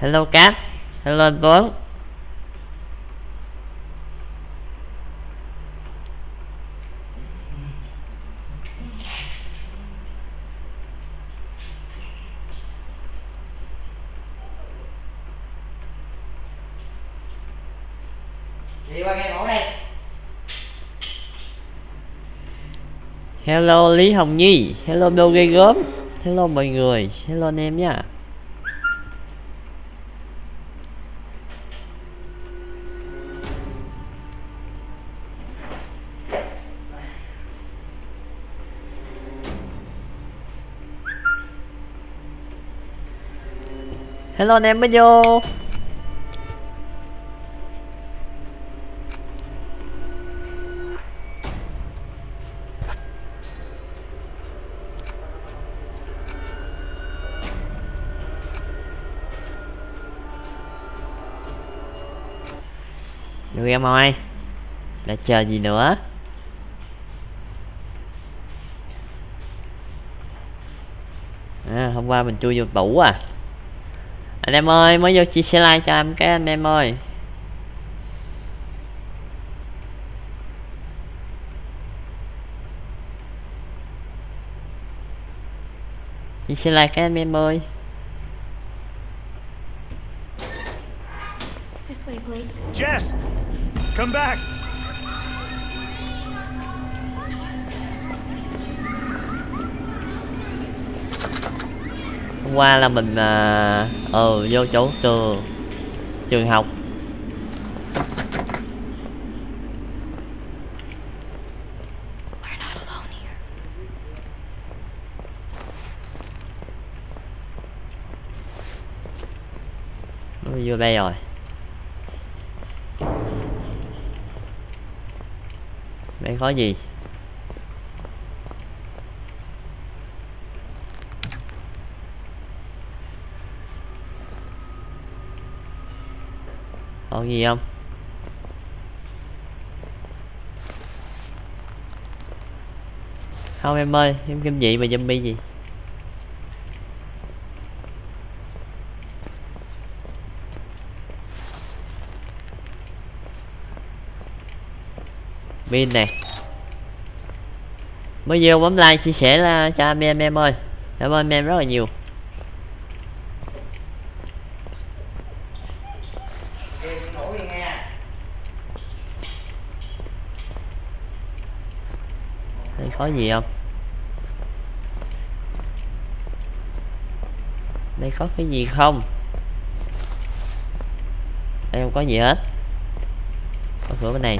Hello Cát, hello anh Tuấn. Hello Lý Hồng Nhi, hello Đô Gây Gớm, hello mọi người, hello anh em nha. Hello anh em mới vô. Được em ơi, đã chờ gì nữa. À, hôm qua mình chui vô tủ à. Anh em ơi, mới vô chia sẻ like cho em cái anh em ơi. Chia sẻ like cái anh em ơi. This way, Blake. Jess, come back. Hôm qua là mình vô chỗ trường học. Vô đây rồi. Đây có gì? Còn gì không? Không em ơi, em kim dị mà zombie gì? Pin nè. Mới vô bấm like chia sẻ là cho anh em ơi. Cảm ơn anh em rất là nhiều. Đây có gì không? Đây có cái gì không? Đây không có gì hết. Có cửa bên này.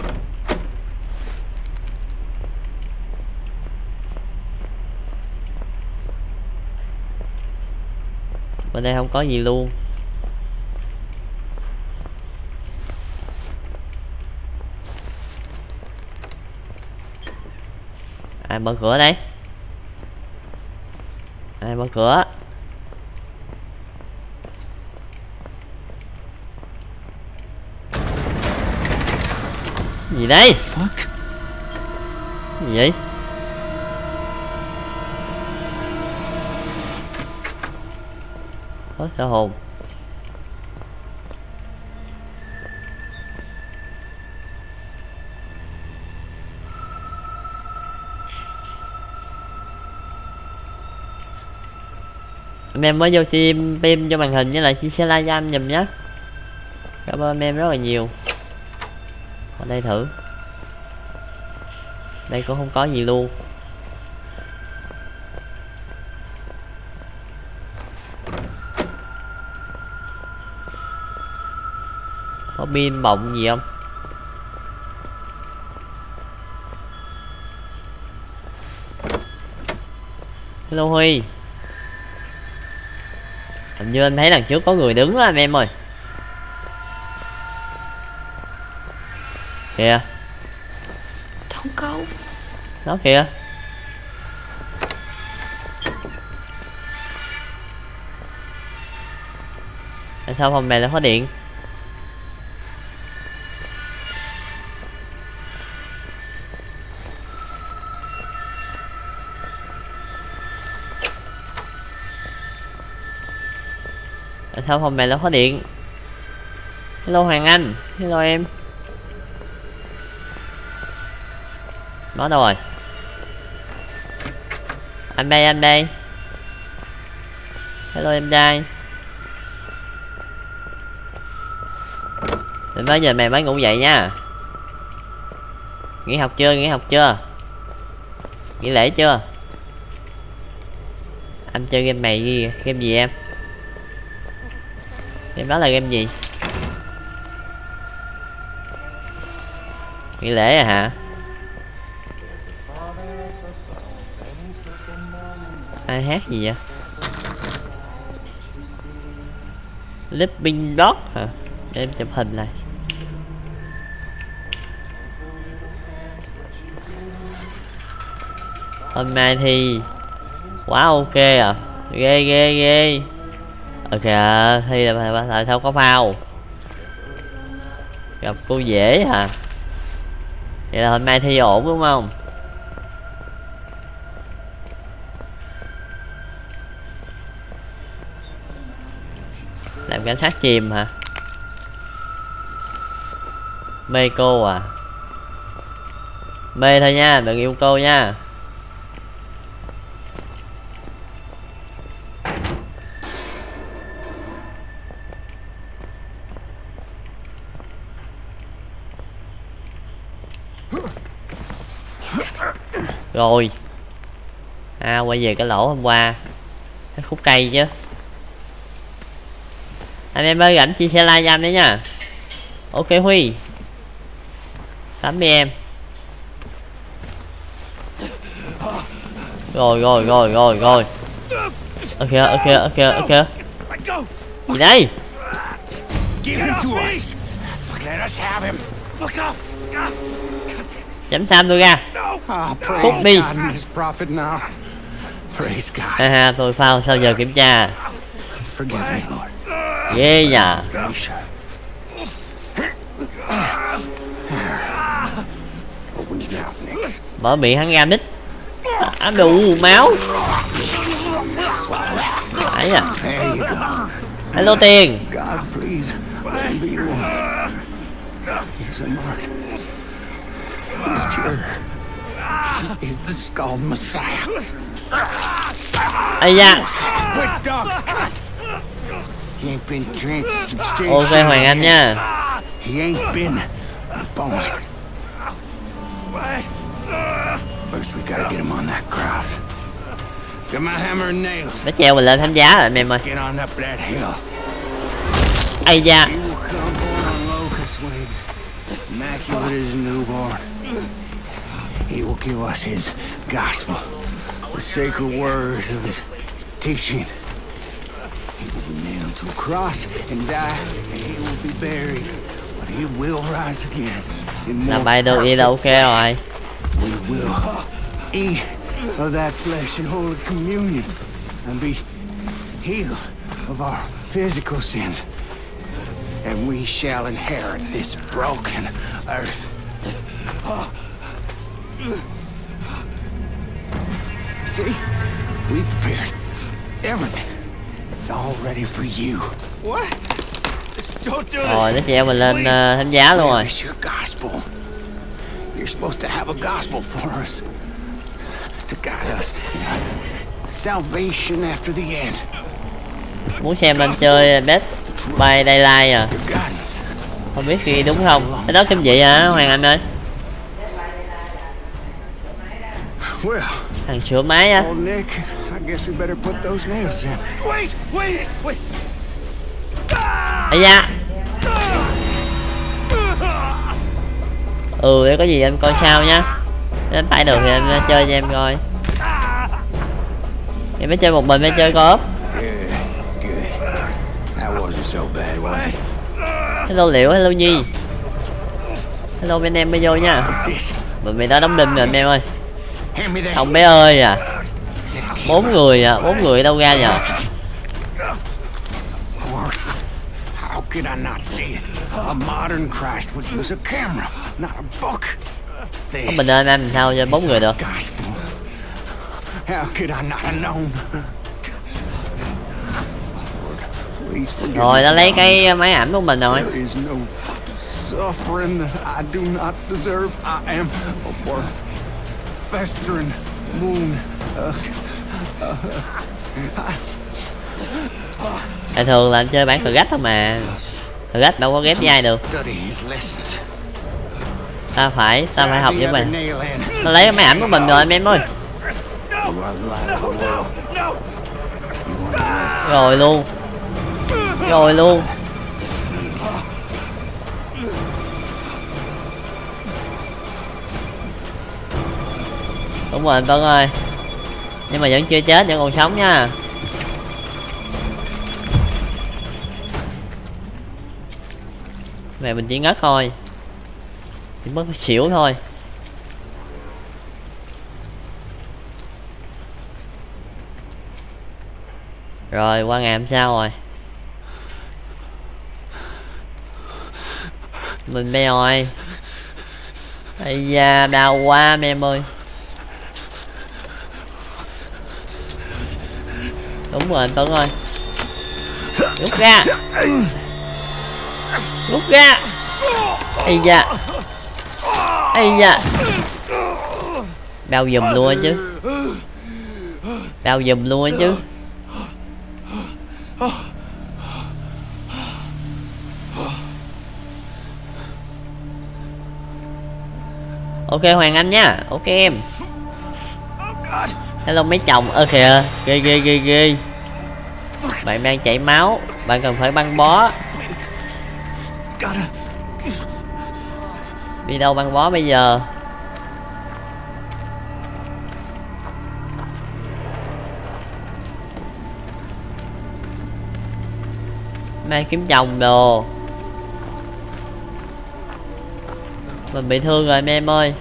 Bên đây không có gì luôn. Ai mở cửa đây? Ai mở cửa? Gì đây? Gì vậy? Ôi sao hồn. Anh em mới vô xem phim cho màn hình với lại chia sẻ like giam giùm nhé. Cảm ơn anh em rất là nhiều. Ở đây thử. Đây cũng không có gì luôn. Có pin bọng gì không? Hello Huy. Hình như anh thấy đằng trước có người đứng đó anh em ơi. Kìa. Không có. Nó kìa. Tại sao phòng này lại có điện? Tại sao phòng này nó có điện? Hello Hoàng Anh, hello em. Nó đâu rồi? Anh đây, anh đây. Hello em trai. Để mấy giờ mày mới ngủ dậy nha. Nghỉ học chưa, nghỉ học chưa? Nghỉ lễ chưa? Anh chơi game này gì? Game gì em? Game đó là game gì? Nghỉ lễ à hả? Ai hát gì vậy? Lipping Dog hả? Để em chụp hình này. Hôm nay thì quá ok à, ghê ghê ghê. Ok thi là tại sao có phao? Gặp cô dễ hả? Vậy là hôm nay thi ổn đúng không? Làm cảnh sát chìm hả? Mê cô à? Mê thôi nha, đừng yêu cô nha. Rồi à, quay về cái lỗ hôm qua, cái khúc cây chứ. Anh em ơi rảnh chia sẻ like cho anh đấy nha. Ok Huy 80 em. Rồi rồi rồi rồi rồi. Ok ok ok ok. Gì đây? Chấm tham tôi ra. Cút đi. Haha, tôi phao sao giờ kiểm tra. Ghê nhờ. Mở miệng hắn ra nít. Á đủ máu. Phải à. Hello Tiền. Ây da. Ok Hoàng Anh nha. Nó treo mình lên thánh giá rồi anh em ơi. Ây da. He will give us his gospel, the sacred words of his teaching. He will be nailed to a cross and die, and he will be buried, but he will rise again. Làm bài đâu y đâu kêu rồi. We will eat of that flesh in holy communion and be healed of our physical sins, and we shall inherit this broken earth. See, we've prepared everything. It's all ready for you. What? Don't do this. Rồi nó treo mình lên thánh giá luôn rồi. You're supposed to have a gospel for us to guide us in salvation after the end. Muốn xem anh chơi Bad by Dalai à? Không biết khi đúng không? Cái đó kiếm vậy hả Hoàng Anh ơi? Thằng sửa máy á. Ây da. Ừ, có gì em coi sao nhá. Đánh phải được thì em chơi cho em coi. Em mới chơi một mình, mới chơi co-op. Hello Liễu, hello Nhi. Hello bên em mới vô nha. Mình đó đóng đinh rồi anh em ơi. Không bé ơi à. Bốn người à, bốn người đâu ra nhờ. Không mình ơi anh sao cho bốn người được. Rồi nó lấy cái máy ảnh của mình rồi. Tại thường là anh chơi bản Crash thôi mà. Crash đâu có ghép với ai được. Ta phải học với mình. Nó lấy máy ảnh của mình rồi anh em ơi. Rồi luôn. Đúng rồi anh Tuấn ơi. Nhưng mà vẫn chưa chết, vẫn còn sống nha. Này mình chỉ ngất thôi. Chỉ mất xỉu thôi. Rồi qua ngày hôm sau rồi. Mình mê rồi. Ây da đau quá mấy em ơi. Đúng rồi anh Tuấn ơi. Rút ra. Ây da. Đau giùm luôn chứ. Ok Hoàng Anh nha. Ok em. Hello mấy chồng. Ơ kìa. Ghê. Bạn đang chảy máu. Bạn cần phải băng bó. Đi đâu băng bó bây giờ? Mai kiếm chồng đồ. Mình bị thương rồi anh em ơi.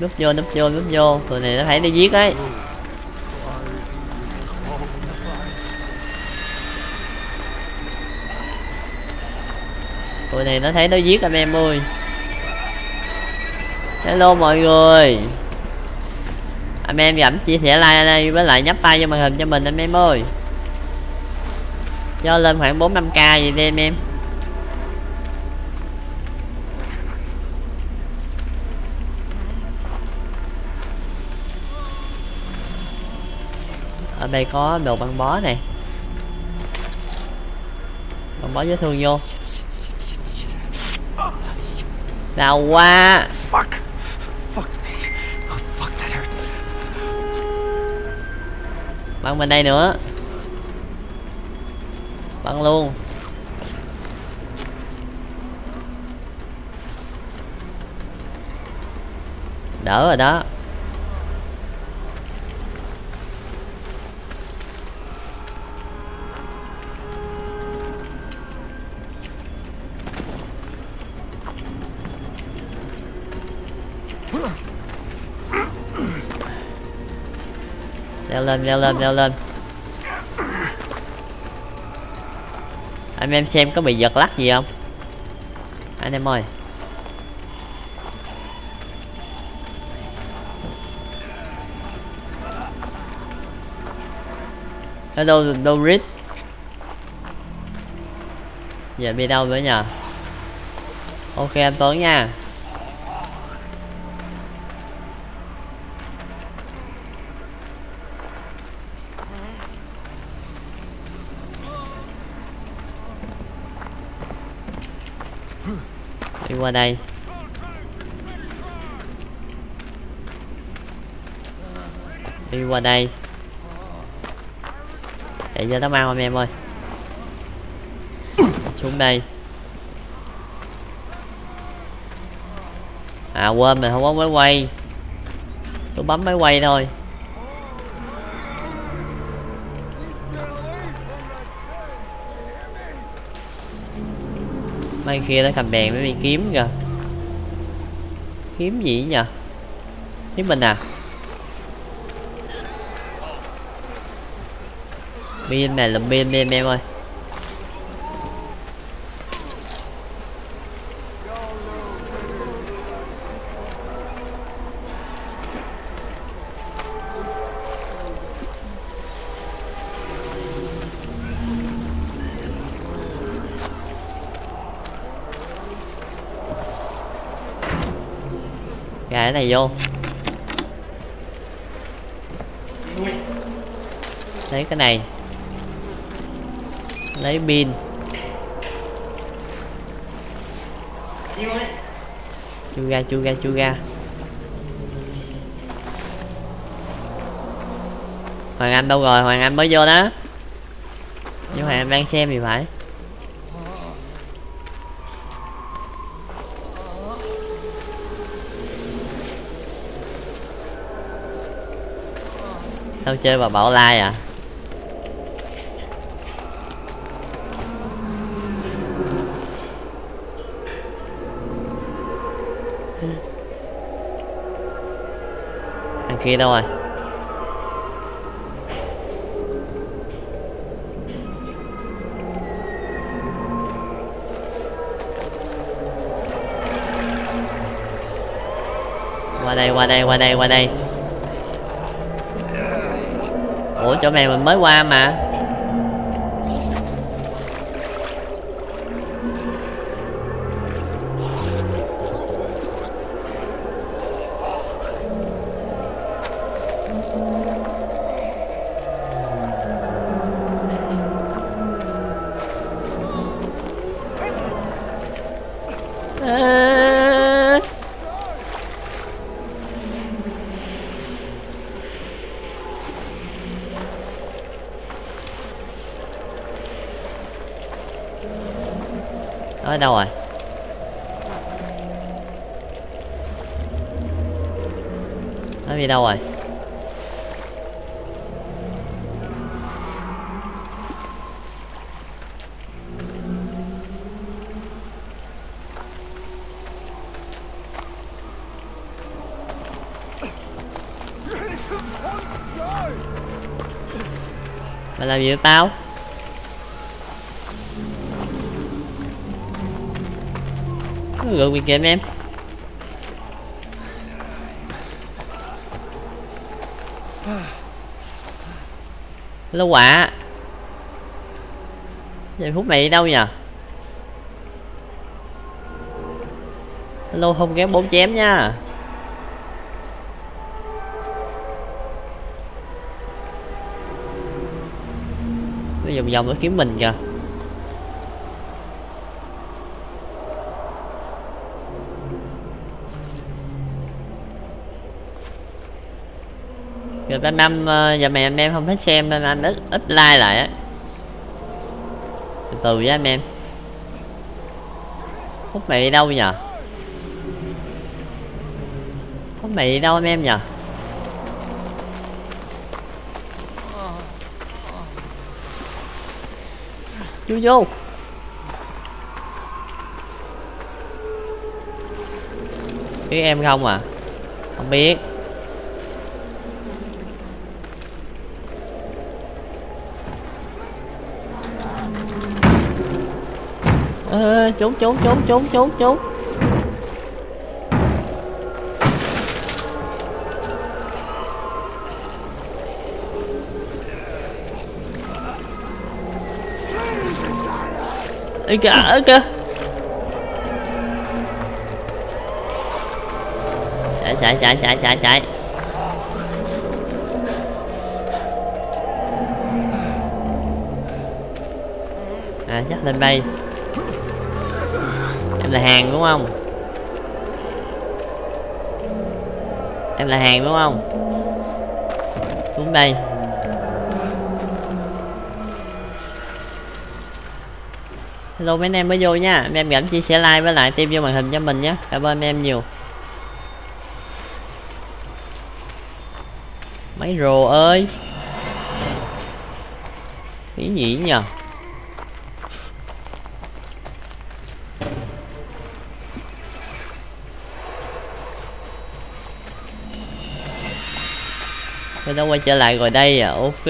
Núp vô. Tụi này nó thấy nó giết đấy. Anh em ơi. Hello mọi người. Anh em giảm chia sẻ like với lại nhấp tay cho màn hình cho mình anh em ơi. Cho lên khoảng 4-5k gì đi anh em. Ở đây có đồ băng bó này. Băng bó vết thương vô. Đau quá. Băng bên đây nữa. Băng luôn. Đỡ rồi đó. Leo lên. Anh em xem có bị giật lắc gì không anh em ơi. Ở đâu rít giờ đi đâu nữa nhờ. Ok anh Tuấn nha. Đi qua đây. Chạy cho nó mau anh em ơi. Xuống đây. À quên mình không có máy quay. Tôi bấm máy quay thôi. Mấy kia nó cầm đèn mới đi kiếm kìa. Kiếm gì nhờ? Kiếm mình à? Pin này là pin đi em ơi. gà cái này vô. Lấy cái này. Lấy pin. Chui ra. Hoàng Anh đâu rồi? Hoàng Anh mới vô đó. Nhưng Hoàng Anh đang xem thì phải. Sao chơi bà bảo lai à? Thằng kia đâu rồi? Qua đây. Ủa chỗ này mình mới qua mà. Ở đâu rồi? Nó đi đâu rồi? Mày làm gì với tao? Gửi quyền kiếm em. Lâu quả. Giờ phút này đi đâu nhờ? Lô không kém 4 chém nha. Nó vòng vòng nó kiếm mình kìa. Gần 5 giờ mẹ anh em không thích xem nên anh ít like lại á. Từ từ với anh em. Hút mày đi đâu nhờ? Hút mày đi đâu anh em nhờ? Chú vô. Biết em không à? Không biết. Trốn. Ê kìa, ở kìa. Chạy. À, chắc lên bay. Em là hàng đúng không? Xuống đây. Hello mấy anh em mới vô nha. Anh em rảnh chia sẻ like với lại tim vô màn hình cho mình nhé. Cảm ơn anh em nhiều. Mấy rồ ơi. Ý nhỉ nhờ. Nó quay trở lại rồi đây à, ok.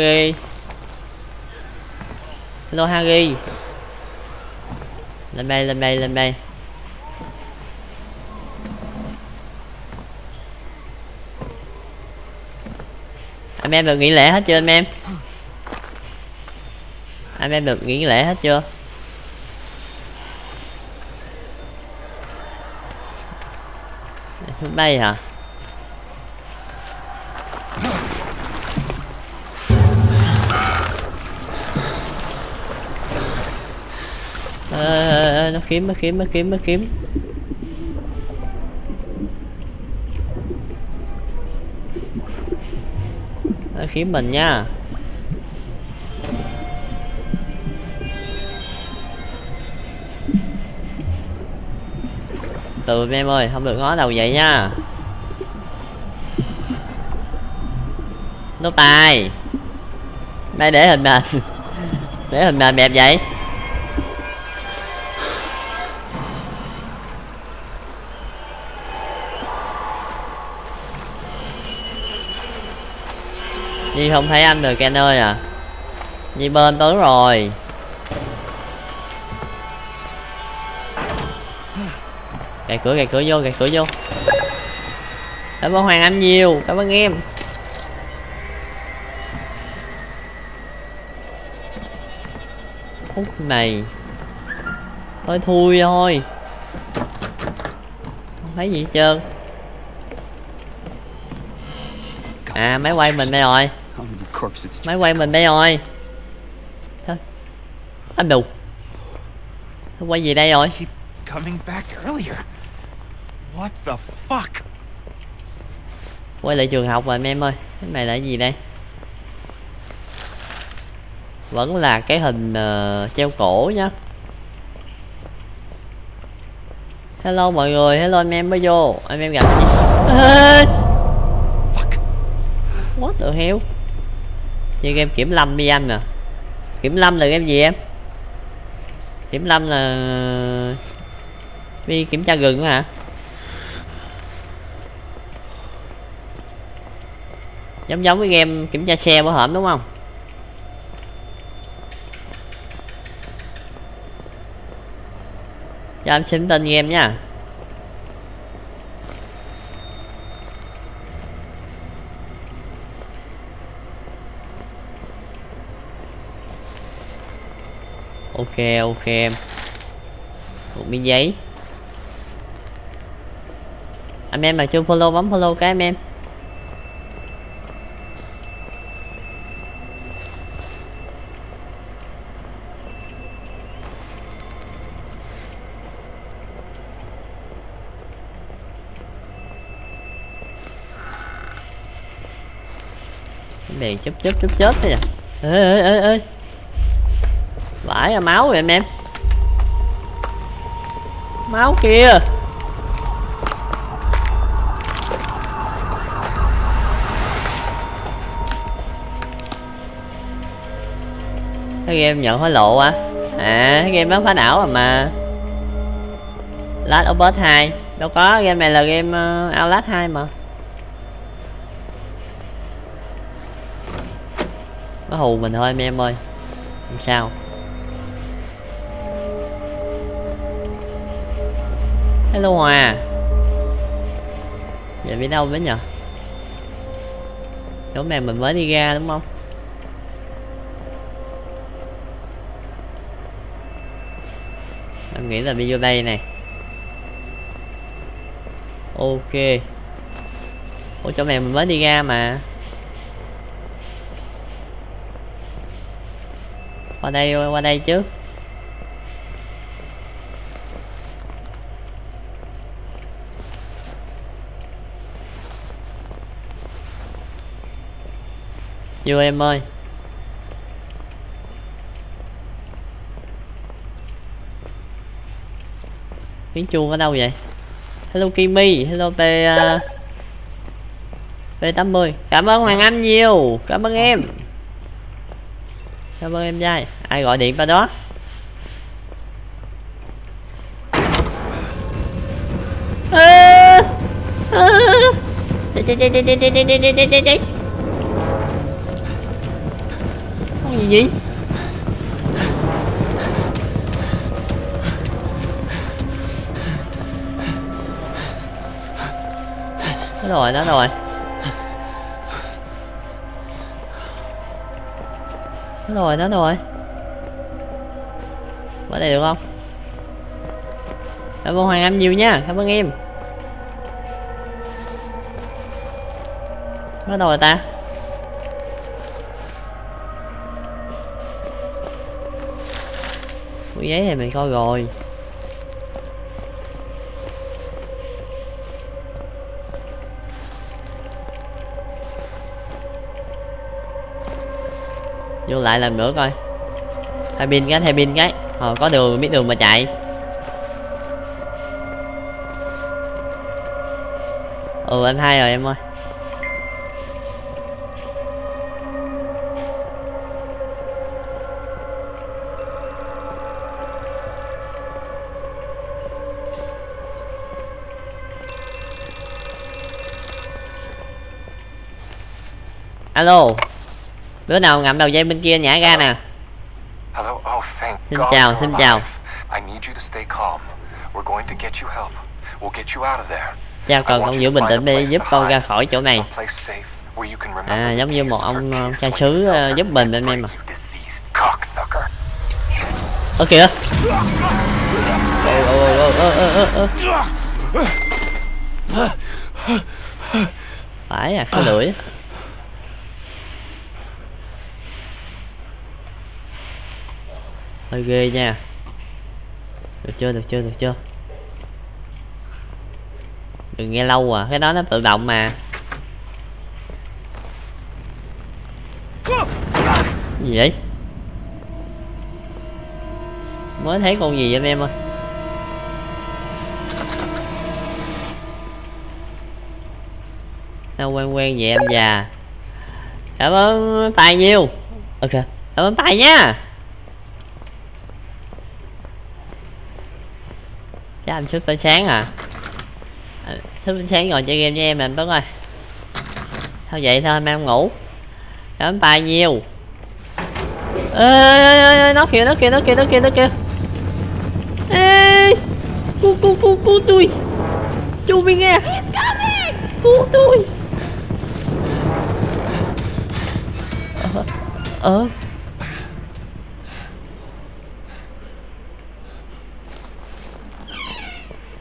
Hello Harry. Lên đây. Anh em được nghỉ lễ hết chưa anh em? Xuống đây hả? ơi, nó kiếm, nó kiếm. Nó kiếm mình nha. Từ em ơi, không được ngó đầu vậy nha. Nốt tài. Đây để hình nền. Để hình nền đẹp vậy. Nhi không thấy anh được em ơi à. Nhi bên tới rồi. Gạt cửa vô. Cảm ơn Hoàng Anh nhiều, cảm ơn em. Phút này thôi thui thôi, không thấy gì hết trơn. À máy quay mình đây rồi, thôi anh đù quay gì đây rồi. What the fuck? Quay lại trường học rồi anh em ơi. Cái này là cái gì đây? Vẫn là cái hình treo cổ nhá. Hello mọi người, hello anh em mới vô. Anh em gặp gì? What the hell? Chơi game kiểm lâm đi anh nè. À. Kiểm lâm là game gì em? Kiểm lâm là đi kiểm tra rừng hả? Giống với game kiểm tra xe bảo hiểm đúng không? Cho em xin tên game nha. Ok em. Một miếng giấy. Anh em mà chưa follow bấm follow cái anh em. Đèn chớp thế nhỉ. Ê vãi là máu rồi anh em, máu kìa. Cái game nhận hối lộ à? À cái game bán phá đảo mà Last of Us 2 đâu có, game này là game Outlast 2 mà. Nó hù mình thôi anh em ơi, không sao. Hello Hòa, giờ đi đâu nữa nhờ? Chỗ này mình mới đi ra đúng không? Em nghĩ là đi vô đây này. Ok. Ủa chỗ này mình mới đi ra mà. Qua đây chứ. Vô em ơi. Tiếng chuông ở đâu vậy? Hello Kimi, hello P80. Cảm ơn Hoàng Anh nhiều, cảm ơn em. Cảm ơn em trai. Ai gọi điện vào đó? Đi. Con gì vậy? Nó rồi. Nó rồi. Ở đây được không? Cảm ơn Hoàng Anh nhiều nha, cảm ơn em. Nó đâu rồi ta? Cái giấy này mình coi rồi. Vô lại lần nữa coi. Hai pin cái. Có đường, biết đường mà chạy. Ừ em hay rồi em ơi. Alo. Đứa nào ngậm đầu dây bên kia nhả ra nè. Xin chào. Chào, cần con giữ bình tĩnh đi, giúp con ra khỏi chỗ này. À, giống như một ông cha xứ giúp mình bên em mà. Ơ kìa. Phải à, cái lưỡi. Hơi ghê nha. Được chưa. Đừng nghe lâu à, cái đó nó tự động mà. Gì vậy? Mới thấy con gì vậy anh em ơi? Sao quen vậy em già? Cảm ơn Tài nhiều. Ok, cảm ơn Tài nha. Chắc anh thức tới sáng à? Thức đến sáng ngồi chơi game với em là anh Tuấn ơi. Sao vậy, sao anh mang ngủ? Cảm ơn Tài nhiều. Ê, nó kìa. Ê, cứu tôi. Chú bị nghe. Cứu tôi.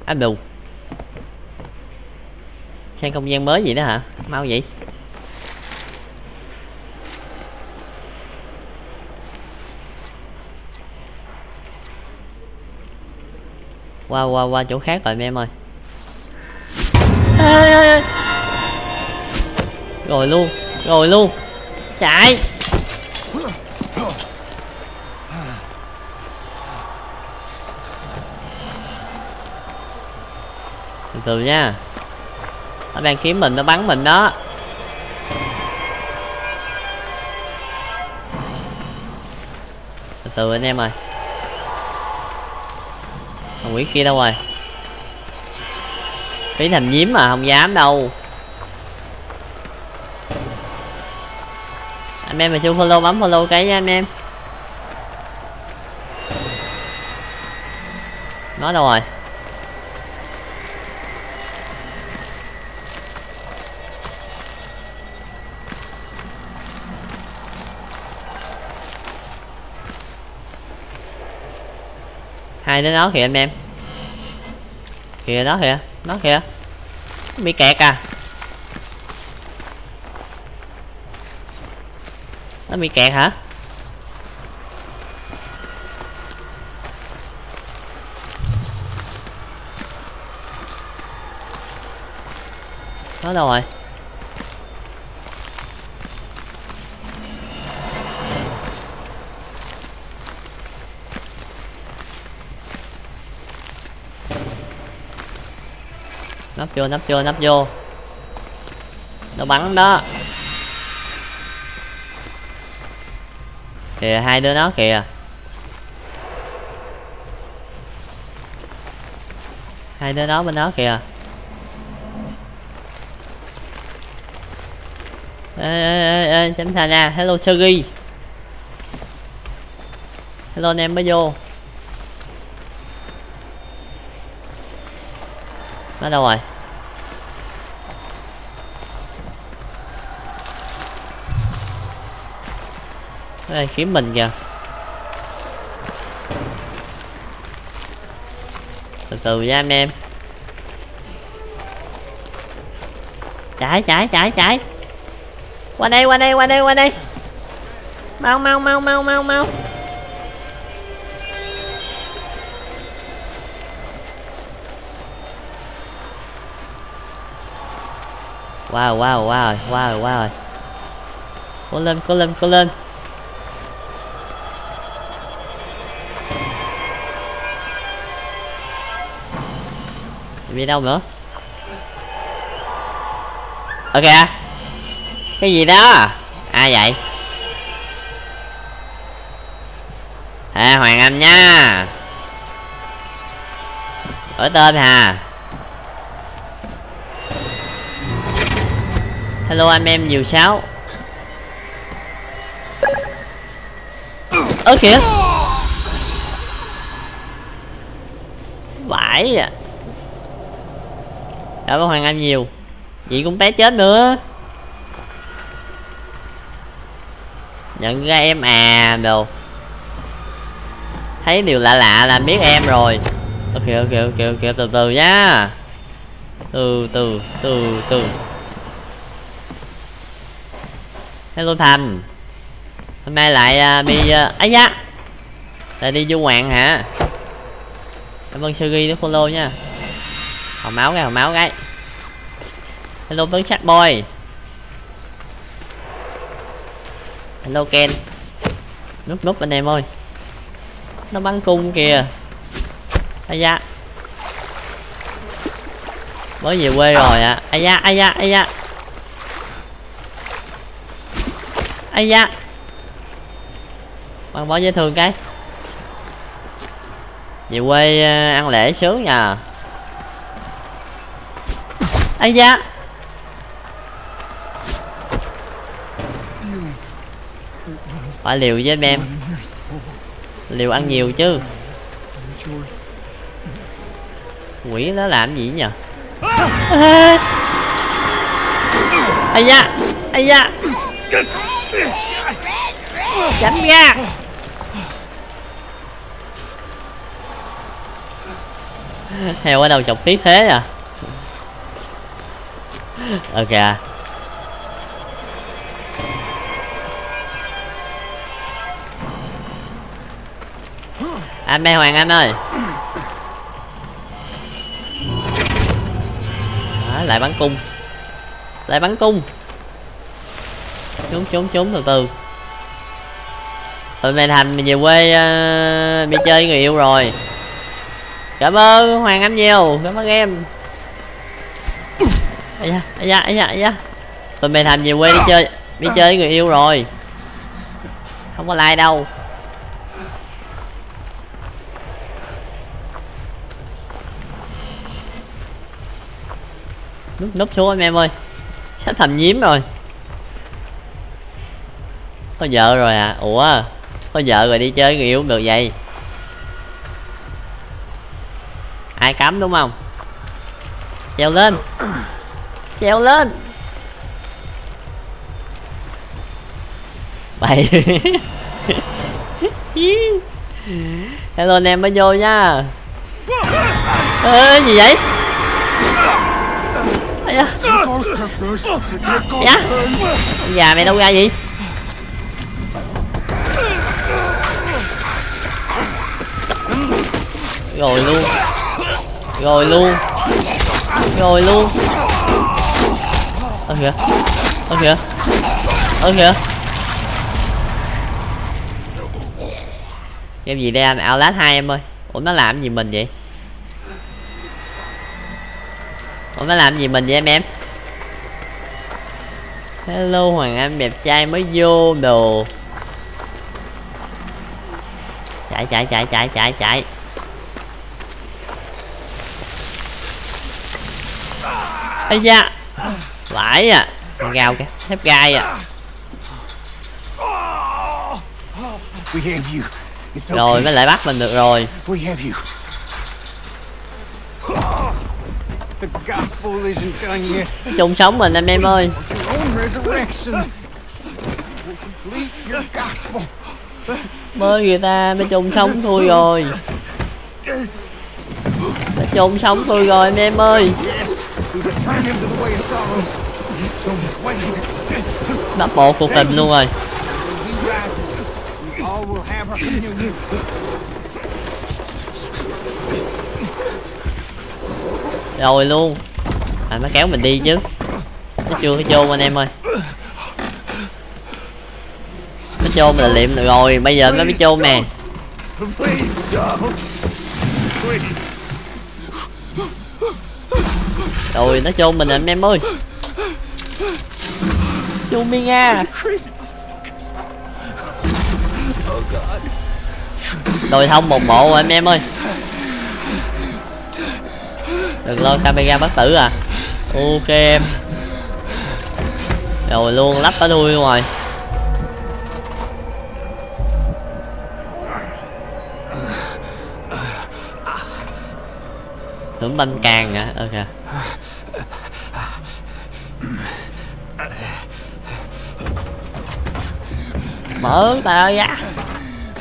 Anh đù sang không gian mới gì đó hả? Mau vậy. Qua chỗ khác rồi em ơi. Ê. Rồi luôn. Chạy. Từ nha. Nó đang kiếm mình, nó bắn mình đó. Từ anh em ơi. Thằng quỷ kia đâu rồi? Tí thành nhím mà không dám đâu. Anh em mà chưa follow bấm follow cái nha anh em. Nó đâu rồi? Hai đứa nó kìa anh em. Kìa nó. Bị kẹt à. Nó bị kẹt hả? Nó đâu rồi? Nắp vô. Nó bắn đó. Kìa hai đứa nó kìa. Hai đứa nó bên đó kìa. Ê, chấm tha nha. Hello Sergi. Hello anh em mới vô. Nó đâu rồi? Nó đang kiếm mình kìa. Từ nha anh em. Chạy. Qua đây. Mau. Wow. Cố lên. Vì đâu nữa? Ok. Cái gì đó? Ai vậy? À, Hoàng Anh nha. Ở tên hà. Hello anh em nhiều sáu. Ơ kìa. Vãi à. Đã có Hoàng Anh nhiều. Chị cũng té chết nữa. Nhận ra em à đồ. Thấy điều lạ lạ là biết em rồi. Ok ok ok ok, từ từ nhá. Từ từ. Hello Thành. Hôm nay lại đi ấy da. Lại đi du ngoạn hả? Cảm ơn Sugi đã follow nha. Hồi máu cái. Hello Vấn Sắc Boy. Hello Ken. Núp anh em ơi. Nó bắn cung kìa. Ây da. Mới về quê rồi ạ. Ây da. Bắn bó dễ thương cái. Về quê ăn lễ sướng nha. Ây da. Phải liều với anh em. Liều ăn nhiều chứ. Quỷ nó làm gì nhỉ? Ây da. Tránh ra. Heo ở đâu chọc tiếp thế à? Ok. Anh đây Hoàng Anh ơi. Đó, lại bắn cung. Trốn từ. Tụi mình Thành về quê đi chơi với người yêu rồi. Cảm ơn Hoàng Anh nhiều, cảm ơn em. Ây da. Tụi mình Thành về quê đi chơi với người yêu rồi. Không có like đâu. Núp xuống anh em ơi. Sắp Thành nhiếm rồi. Có vợ rồi à? Ủa, có vợ rồi đi chơi người yêu cũng được vậy. Ai cấm đúng không? Treo lên. Bậy. Hello anh em mới vô nha. Ê, gì vậy? Dạ. Già mày đâu ra gì? Rồi luôn. Ơ kìa. Game gì đây anh? Outlast 2 em ơi. Ủa nó làm gì mình vậy? Em? Hello Hoàng Anh đẹp trai mới vô đồ. Chạy. Ây da. Vãi à. Con gao kìa, thép gai à. Rồi nó lại bắt mình được rồi. Chung sống mình anh em ơi. Mới người ta mới chung sống thôi rồi. Nó chung sống thôi rồi anh em ơi. Đắp bộ cuộc tình luôn rồi. Rồi luôn. À nó kéo mình đi chứ. Nó chưa có chôn anh em ơi. Nó chôn mình là liệm được rồi. Bây giờ nó mới chôn nè. Rồi nó chôn mình anh em ơi. Chôn mi nha. Đồi thông một bộ anh em ơi. Đừng lo camera bắt tử à. Ok em. Rồi luôn lắp ở đuôi luôn rồi. Tưởng banh càng hả? Ok. Mở tao ra.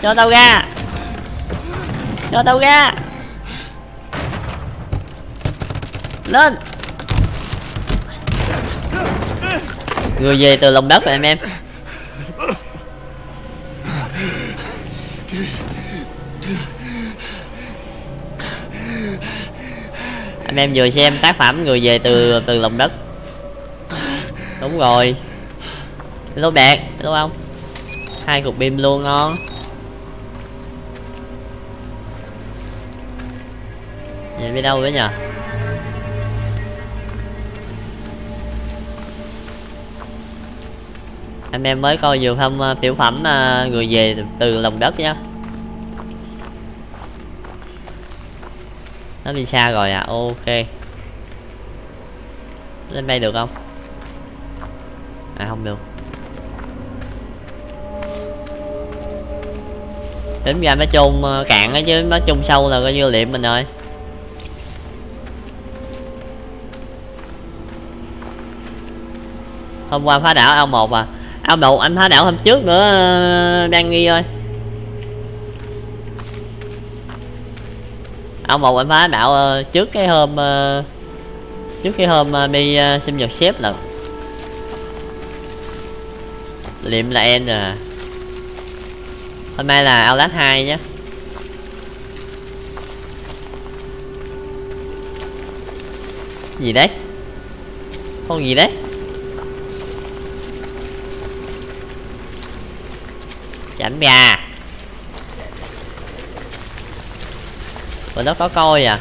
Cho tao ra. Cho tao ra. Lên. Người về từ lòng đất rồi anh em. Anh em vừa xem tác phẩm người về từ lòng đất. Đúng rồi. Hello bạn, hello ông. Hai cục pin luôn ngon. Về đi đâu nữa nhờ? Anh em mới coi vừa thăm tiểu phẩm người về từ lòng đất nhá. Nó đi xa rồi à, ok. Lên đây được không? À không được. Tính ra nó chôn cạn á chứ nó chôn sâu là coi như liệm mình rồi. Hôm qua phá đảo ao 1 à. Ao 1 anh phá đảo hôm trước nữa đang nghi ơi. Ao 1 anh phá đảo trước cái hôm đi xâm nhập xếp lần. Liệm là em à. Hôm nay là Outlast 2 nhé. Gì đấy? Con gì đấy? Chảnh ra. Bữa đó có coi à.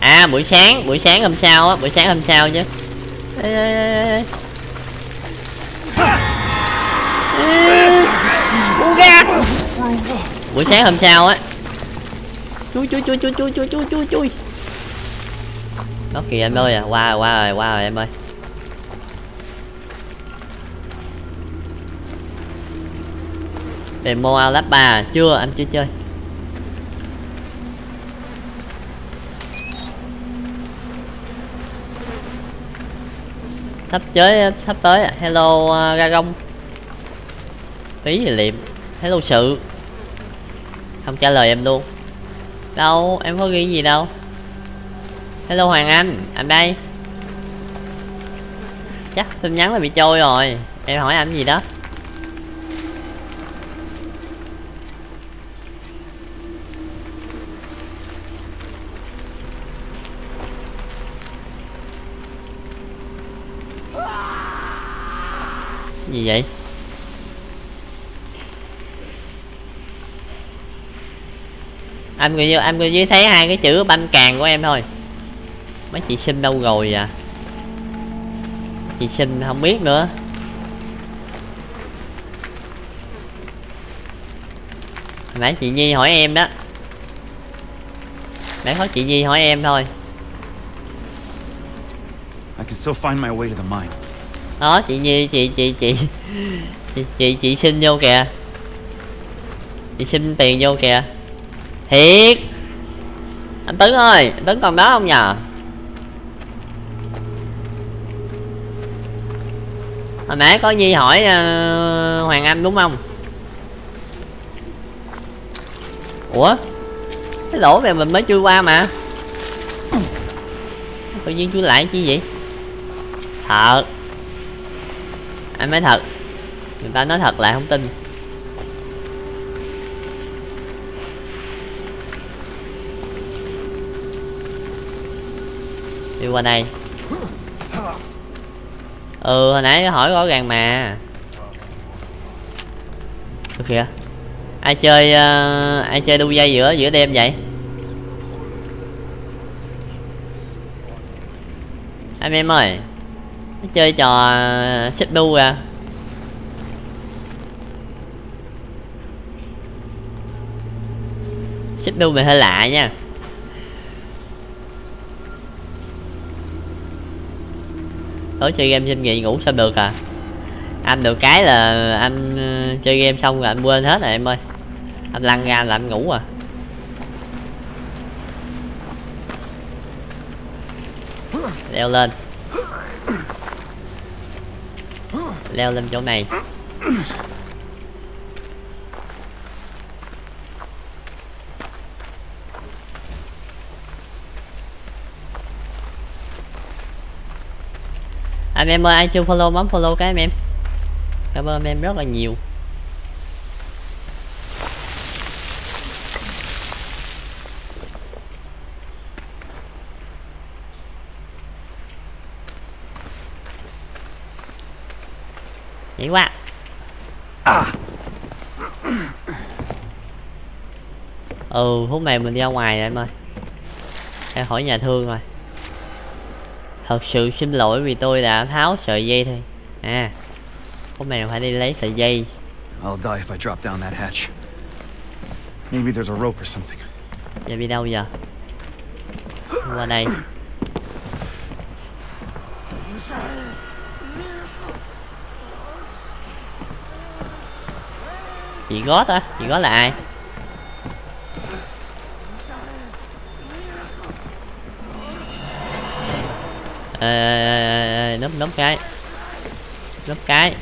À buổi sáng hôm sau á, buổi sáng hôm sau chứ. Ê. Ra. Buổi sáng hôm sau á. Chui. Đó kìa em ơi à, qua rồi em ơi. Demo Outlast 3 chưa, anh chưa chơi. Sắp tới à. Hello ra gông. Tí gì liệm. Hello sự. Không trả lời em luôn. Đâu, em có ghi gì đâu. Hello Hoàng anh đây. Chắc tin nhắn là bị trôi rồi. Em hỏi anh gì đó. Gì vậy? Anh vừa thấy hai cái chữ banh càng của em thôi. Mấy chị Sim đâu rồi à? Chị Sim không biết nữa. Hồi nãy chị Nhi hỏi em đó. Nãy có chị Nhi hỏi em thôi. Đó chị Nhi chị xin vô kìa. Chị xin tiền vô kìa. Thiệt. Anh Tuấn ơi, anh Tuấn còn đó không nhờ? Hồi nãy có Nhi hỏi Hoàng Anh đúng không? Ủa? Cái lỗ này mình mới chui qua mà. Tự nhiên chui lại chi vậy? Thật. Anh nói thật. Người ta nói thật lại không tin. Đi qua đây. Ừ hồi nãy hỏi rõ ràng mà. Được kìa. Ai chơi đu dây giữa đêm vậy? Anh em ơi, nó chơi trò Shadow à. Shadow mình hơi lạ nha. Tối chơi game xin nghỉ ngủ sao được à. Anh được cái là anh chơi game xong rồi anh quên hết rồi em ơi. Anh lăn ra là anh ngủ à. Leo lên. Leo lên chỗ này. Anh em ơi, ai chưa follow bấm follow cái em. Cảm ơn em rất là nhiều. Nhảy qua. Ừ, hôm nay mình đi ra ngoài rồi em ơi. Em hỏi nhà thương rồi. Thật sự xin lỗi vì tôi đã tháo sợi dây thôi. À, hôm nay phải đi lấy sợi dây. Giờ đi đâu giờ? Qua đây. Chị gót á, chị gót là ai? Núp cái. Núp cái.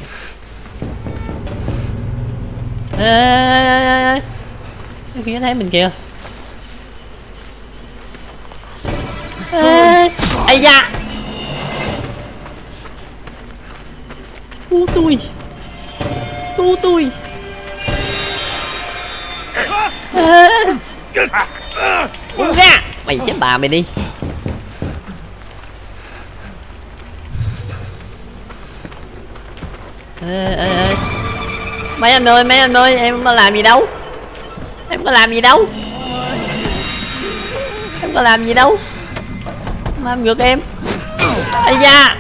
Nó kia thấy mình kìa. Ây da. Cứu tôi. Cứu tôi. Buông ra. Mày chết bà mày đi. Ê. Mấy anh ơi, em có làm gì đâu. Em có làm gì đâu. Em có làm gì đâu. Mà em ngược em. Ây da.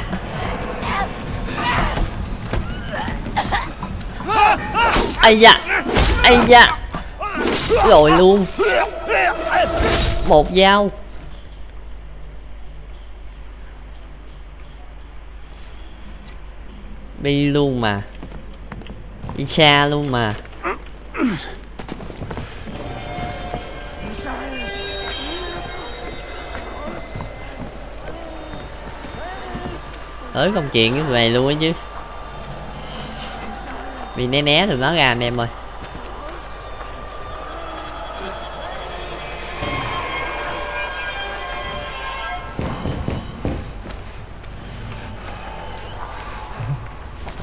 Ây da. Ây da. Rồi luôn. Một dao. Đi luôn mà. Đi xa luôn mà. Tới công chuyện cái về luôn ấy chứ. Vì né rồi nó ra anh em ơi.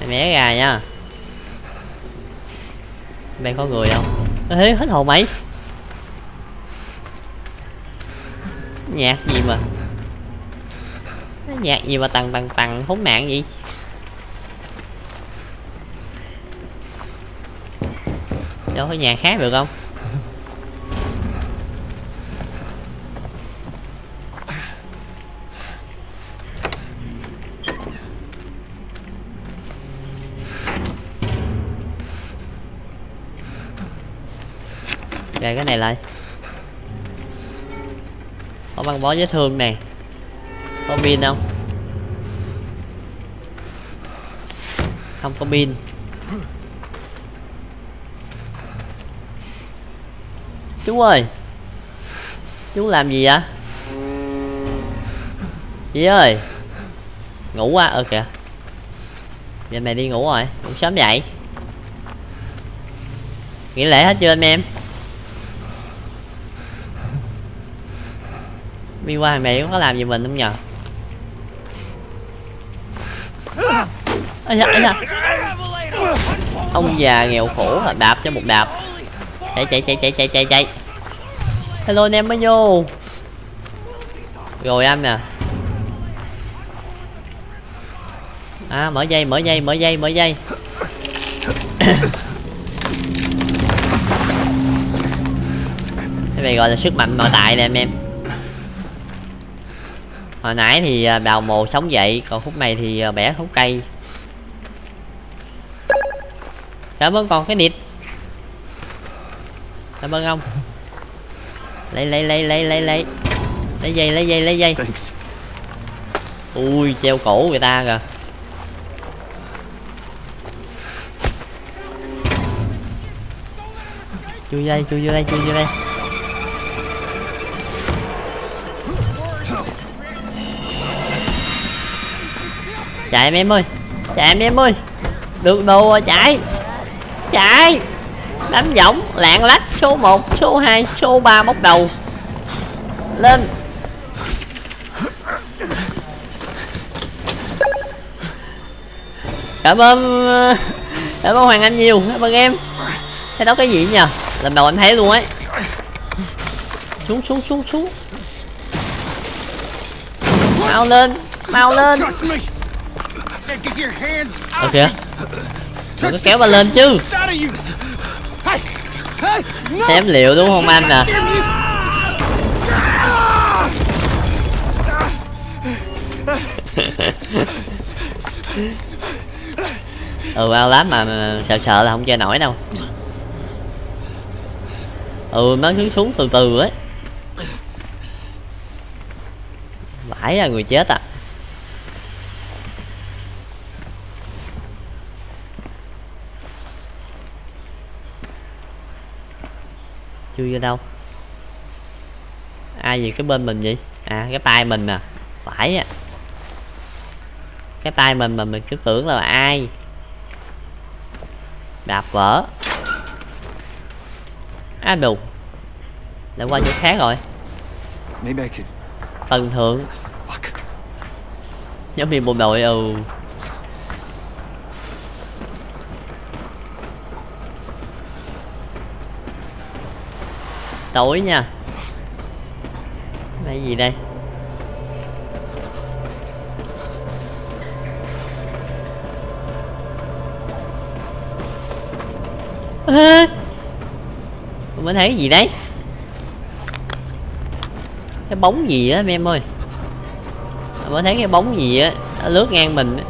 Né ra nha. Bên có người không? Ê, hết hồn mày. Nhạc gì mà. Nhạc gì mà tằng tằng tằng khốn nạn vậy. Đâu có nhạc khác được không? Gài cái này lại. Có băng bó vết thương nè. Có pin không? Không có pin. Chú ơi, chú làm gì vậy? Chị ơi, ngủ quá. Ờ kìa, giờ mày đi ngủ rồi. Cũng sớm dậy. Nghỉ lễ hết chưa anh em? Đi qua mẹ cũng có làm gì mình không nhờ. Ây da. Ông già nghèo khổ là đạp cho một đạp. Chạy. Hello anh em mới vô. Rồi anh nè. À, mở dây. Cái này gọi là sức mạnh nội tại nè anh em. Hồi nãy thì đào mồ sống dậy, còn khúc này thì bẻ khúc cây. Cảm ơn con cái nịt. Cảm ơn ông. Lấy dây, lấy dây. Ui, treo cổ người ta kìa. Chui vô đây. Chạy em ơi, được đồ rồi, chạy. Đánh võng, lạng lách, số 1, số 2, số 3 bóc đầu. Lên. Cảm ơn Hoàng Anh nhiều, cảm ơn em. Thế đó cái gì nhờ? Lần đầu anh thấy luôn ấy. Xuống. Mau lên. Được kìa. Đừng có kéo ba lên chứ. Xem liệu đúng không anh à? Ao lắm mà sợ là không chơi nổi đâu. Nó xuống từ ấy. Vãi là người chết à. Chui vô đâu? Ai gì cái bên mình vậy? À cái tay mình à. Vãi à. Cái tay mình mà mình cứ tưởng là ai. Đạp vỡ. À đù. Lại qua chỗ khác rồi. Tầng thượng. Giống như bộ đội. Tối nha. Cái gì đây? Tôi mới thấy cái gì đấy? Cái bóng gì á em ơi. Tôi mới thấy cái bóng gì á, nó lướt ngang mình.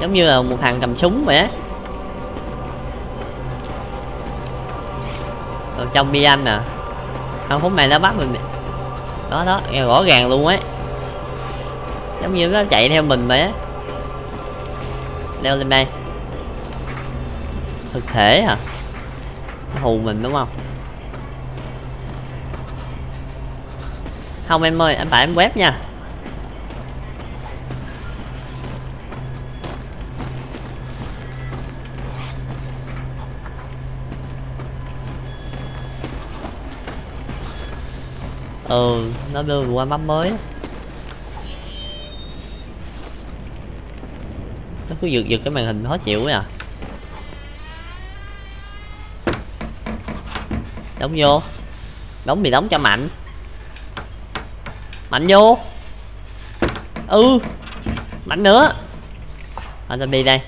Giống như là một thằng cầm súng vậy á. Còn trong bi anh à. Không, phút này nó bắt mình. Đó, rõ ràng luôn ấy. Giống như nó chạy theo mình vậy á. Leo lên đây. Thực thể hả? Nó hù mình đúng không? Không em ơi, anh phải em web nha. Nó đưa qua map mới. Nó cứ giật cái màn hình khó chịu ấy à. Đóng vô. Đóng thì đóng cho mạnh. Mạnh vô. Mạnh nữa. Thôi tao đi đây.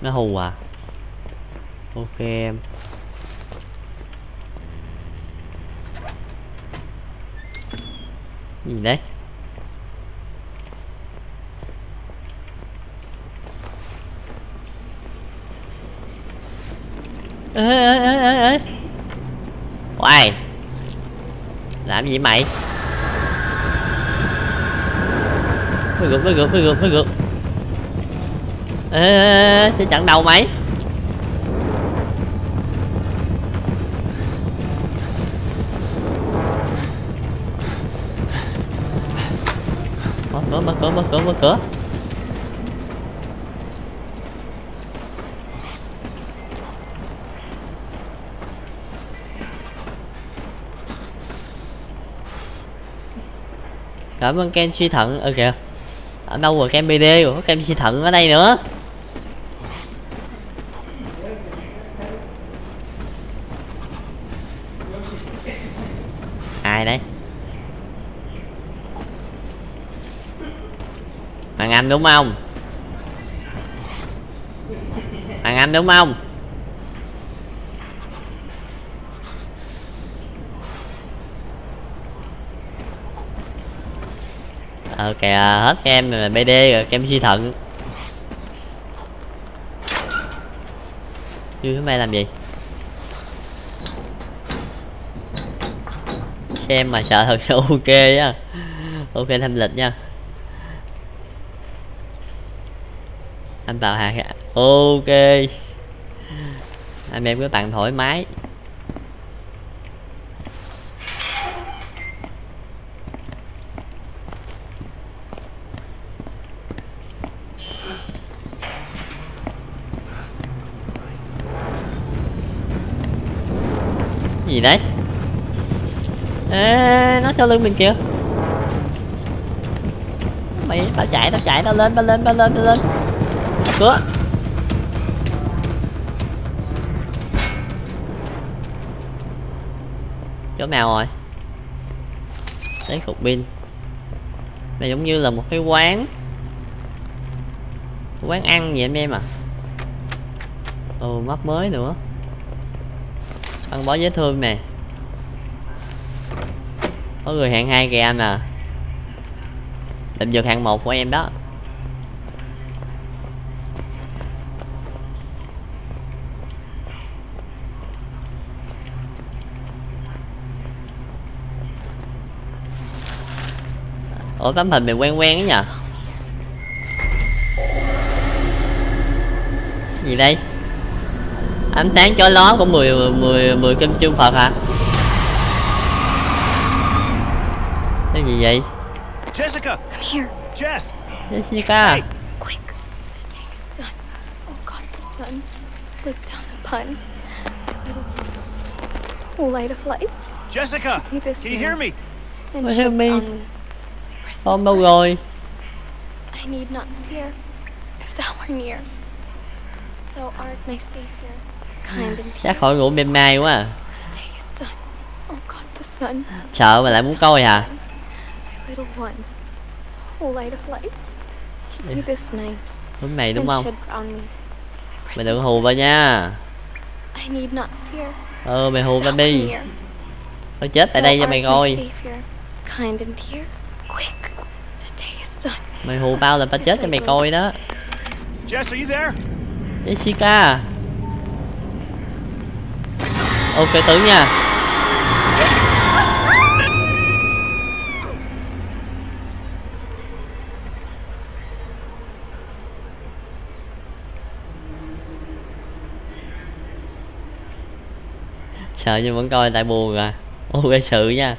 Nó hù à. Ok em. Gì đấy? Ê. Oai. Làm gì mày? Mới gượt. Ê, sẽ chặn đầu mày. Mở cửa. Cảm ơn kem suy thận. Kìa. Ở đâu rồi kem BD rồi, có kem suy thận ở đây nữa. Ai đấy? Hoàng Anh đúng không? Kìa, hết kem này là BD rồi, kem suy thận. Chưa thấy mày làm gì. Xem mà sợ thật sự ok á. Ok thăm lịch nha. Anh vào hàng hả? Ok. Anh em cứ tặng thoải mái. Gì đấy? Ê, nó sau lưng mình kìa. Mày, tao chạy, tao lên. Cửa. Chỗ nào rồi? Đấy, cục pin. Này giống như là một cái quán ăn vậy anh em à. Ồ, map mới nữa. Ăn bó vết thương nè. Có người hạng 2 kìa anh à. Định vượt hạng 1 của em đó. Ủa tấm hình mình quen ấy nhờ. Gì đây? Ánh sáng chói lóa của 10 kim chương Phật hả? Cái gì vậy? Jessica, come here. Jess. Jessica. Quick. The thing is done. Oh God, the sun looked down upon the light of light. Jessica, can you hear me? Can you hear me? Con đâu rồi? I need not fear if thou were near. Thou art my savior. Chắc khỏi ngủ đêm nay quá à. Sợ mà lại muốn coi hả? Đúng mày đúng không? Mày đừng hù ba nha. Mày hù ba đi. Tao chết tại đây cho mày coi. Mày hù tao là tao chết cho mày coi đó. Jessica. Ok tưởng nha. Sợ nhưng vẫn coi tại buồn à. Ok sự nha.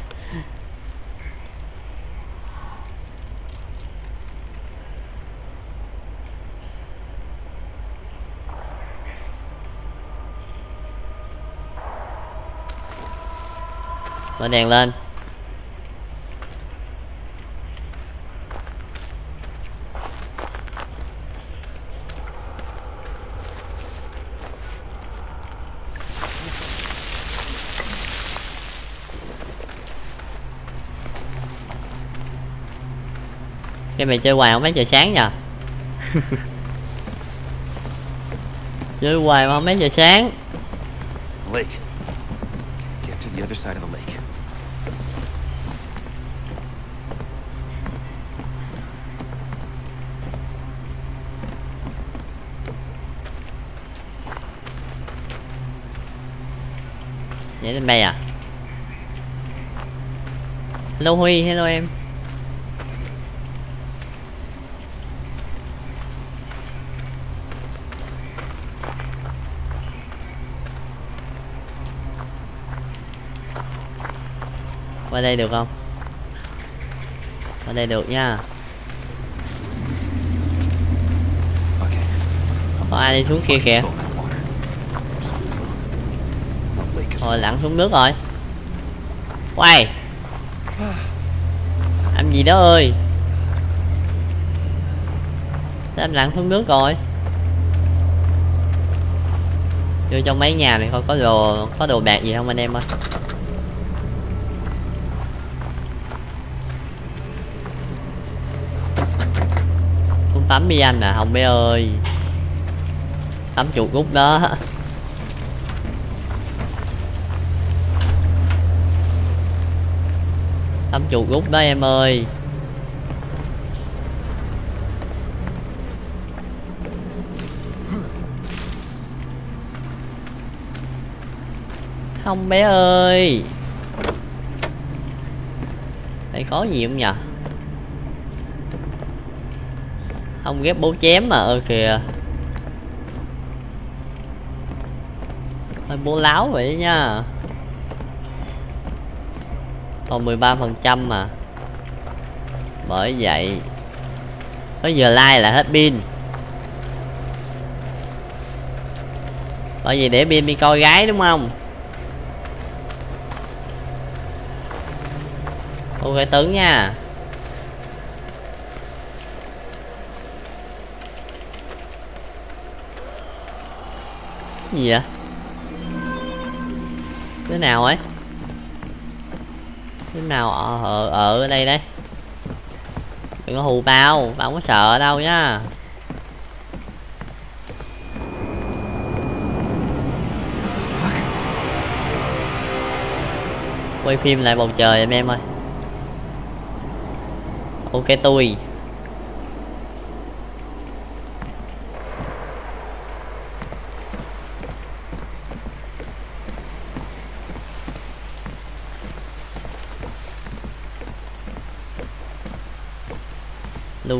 Mở đèn lên. Cái mày chơi hoài không mấy giờ sáng nhờ. Chơi hoài mà không mấy giờ sáng. Lake. Get to the other side of the lake. Nhảy lên đây à? Hello Huy, hello em. Qua đây được không? Qua đây được nha. Có ai đi xuống kia kìa. Rồi lặn xuống nước rồi. Quay. Làm gì đó ơi. Sao em lặn xuống nước rồi? Vô trong mấy nhà này coi có đồ bạc gì không anh em ơi. Tắm đi anh à, không bé ơi. Tắm chuột rút đó. Tắm chuột rút đó em ơi. không bé ơi. Đây có gì không nhờ? Không ghép bố chém mà. Ơ kìa, hơi bố láo vậy nha. Còn 13% mà. Bởi vậy tới giờ like là hết pin. Bởi vì để pin đi coi gái đúng không? Ok tướng nha. Gì vậy? Đứa nào ấy? Đứa nào ở đây đấy? Đừng có hù tao, tao không có sợ đâu nhá. Quay phim lại bầu trời em ơi. Ok tôi. Lưu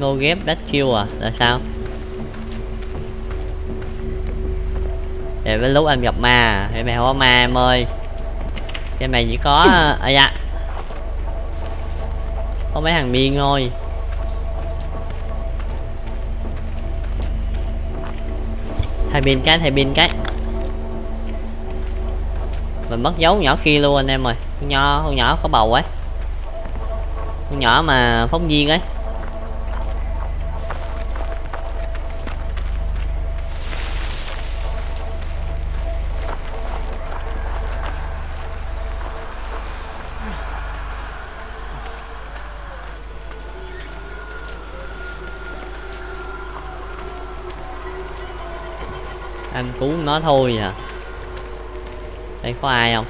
Ngô ghép đắt kêu à? Là sao? Để với lúc em gặp ma. Thì mày không có ma em ơi. Cái này chỉ có... À dạ, có mấy thằng miên thôi. Thay pin cái. Mình mất dấu nhỏ kia luôn anh em ơi. Con nhỏ có bầu ấy. Con nhỏ mà phóng viên ấy. Anh cứu nó thôi à. Đây có ai không?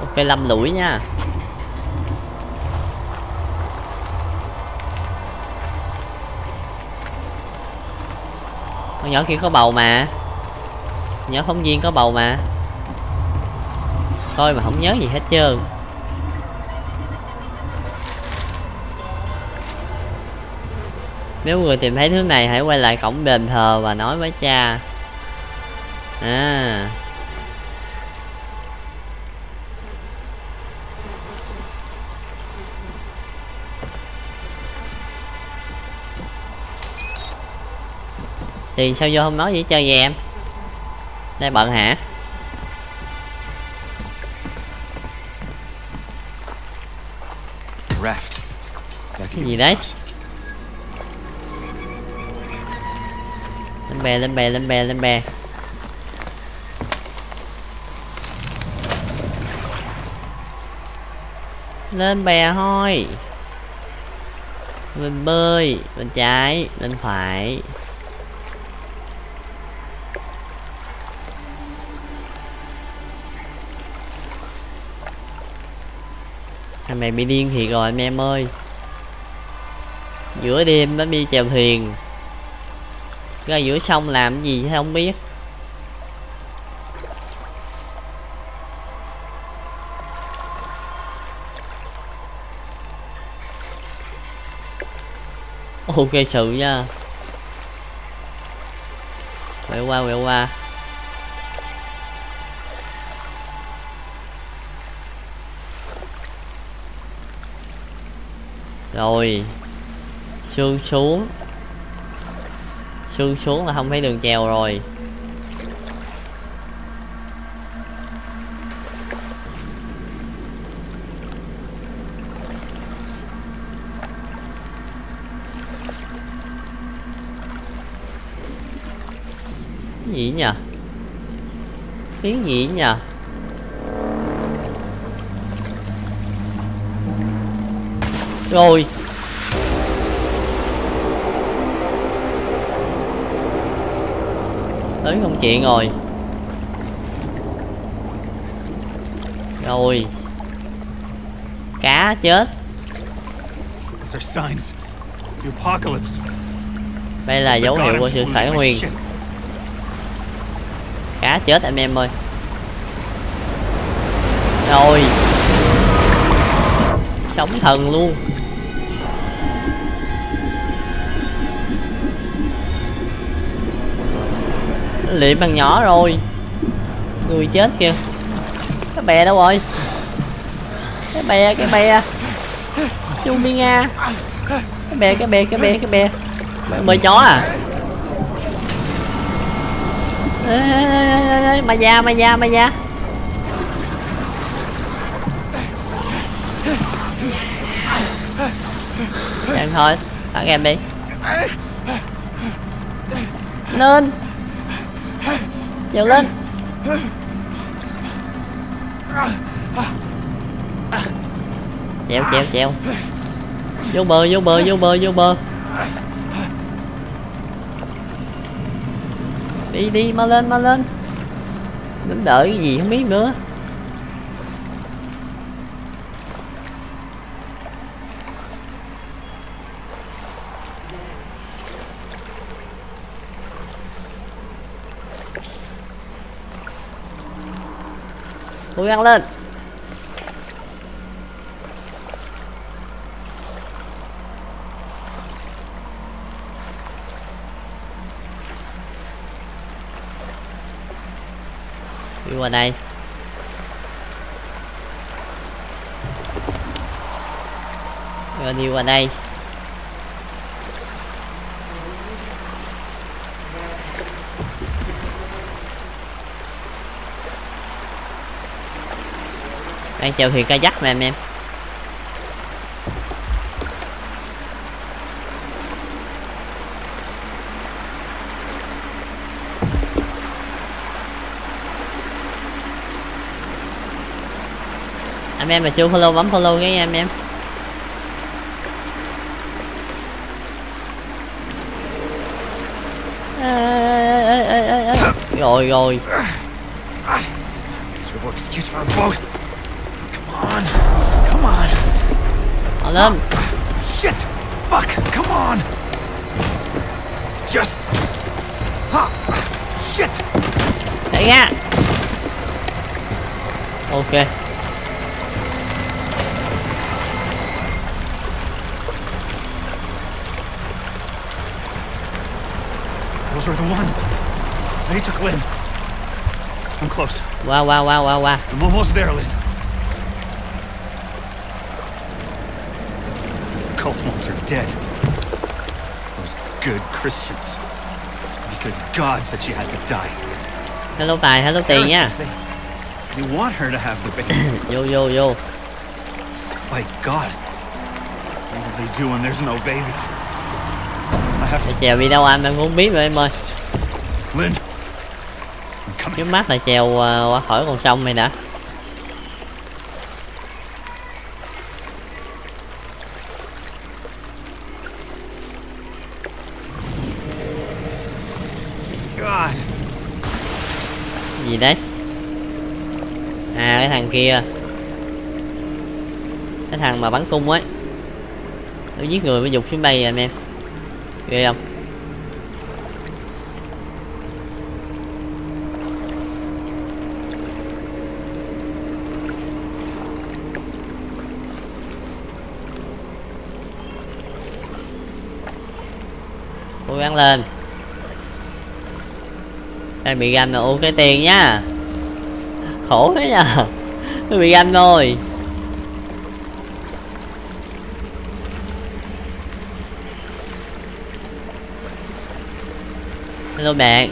Ok lâm lũi nha. Con nhỏ kia có bầu mà. Nhỏ phóng viên có bầu mà. Thôi mà không nhớ gì hết trơn. Nếu người tìm thấy thứ này hãy quay lại cổng đền thờ và nói với cha. À, thì sao vô không nói gì chơi về em. Đây bận hả? Cái gì đấy? Lên bè. Lên bè thôi. Mình bơi, bên trái, bên phải. Thằng này bị điên thiệt rồi anh em ơi. Giữa đêm nó đi chèo thuyền ra giữa sông làm gì hay không biết. Ok sự nha. Quẹo qua. Rồi Sương xuống là không thấy đường chèo rồi. gì nhỉ? Tiếng gì nhỉ? Rồi. Tới công chuyện rồi. Rồi. Cá chết. Đây là dấu hiệu của sự khởi nguyên. Cá chết anh em ơi. Rồi. Sống thần luôn. Liệm bằng nhỏ rồi. Người chết kìa. Cái bè đâu rồi? Cái bè, cái bè. Chung đi nha. Cái bè, cái bè, cái bè, cái bè. Mời chó à? Ê, mà da, mà da, mà da. Em thôi, thả em đi. Lên. Dèo lên. Chèo, chèo, chèo. Vô bờ, vô bờ, vô bờ, vô bờ. Đi, đi, mau lên, mau lên. Đứng đợi cái gì không biết nữa. Cố gắng lên. Đi qua đây. Rồi đi qua đây. Đang chèo thuyền kayak nè anh em. Anh em mà chưa follow bấm follow nghe anh em. Ê. Rồi rồi. Come on. I'll end. Shit. Fuck. Come on. Just. Ha. Shit. There you go. Okay. Those are the ones. They took Lynn. I'm close. Wow. I'm almost there, Lynn. Cult monks are dead. Those good Christians. Because God said she had to die. Hello Tài, hello Tì nha. They want her to have the baby. Yo. Spike God. What do they do when there's no baby? I have to. Chèo đi đâu anh? Em muốn biết rồi em ơi. Lynn. Trước mắt là chèo qua khỏi con sông này đã. Gì đấy? À cái thằng kia, cái thằng mà bắn cung ấy, nó giết người mới dục xuống đây anh em, ghê không? Cố gắng lên. Em bị ganh là ô cái tiền nhá. Khổ thế nhờ. Tôi bị ganh rồi. Hello bạn.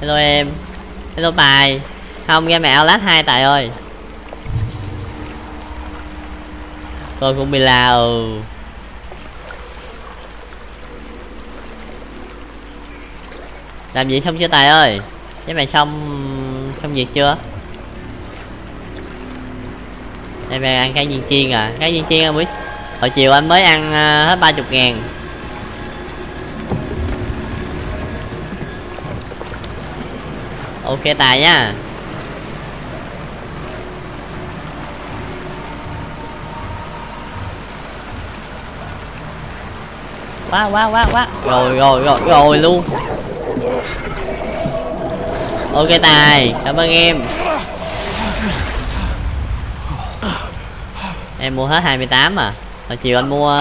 Hello em. Hello Tài. Không game mẹ Outlast 2 Tài ơi. Con cũng bị la. Làm việc xong chưa Tài ơi? Cái mày xong việc chưa? Đây mày ăn cái viên chiên à? Cái viên chiên anh biết. Hồi chiều anh mới ăn hết 30.000. Ok Tài nha. Quá. Rồi luôn. Ok Tài, cảm ơn em. Em mua hết 28 à? Hồi chiều anh mua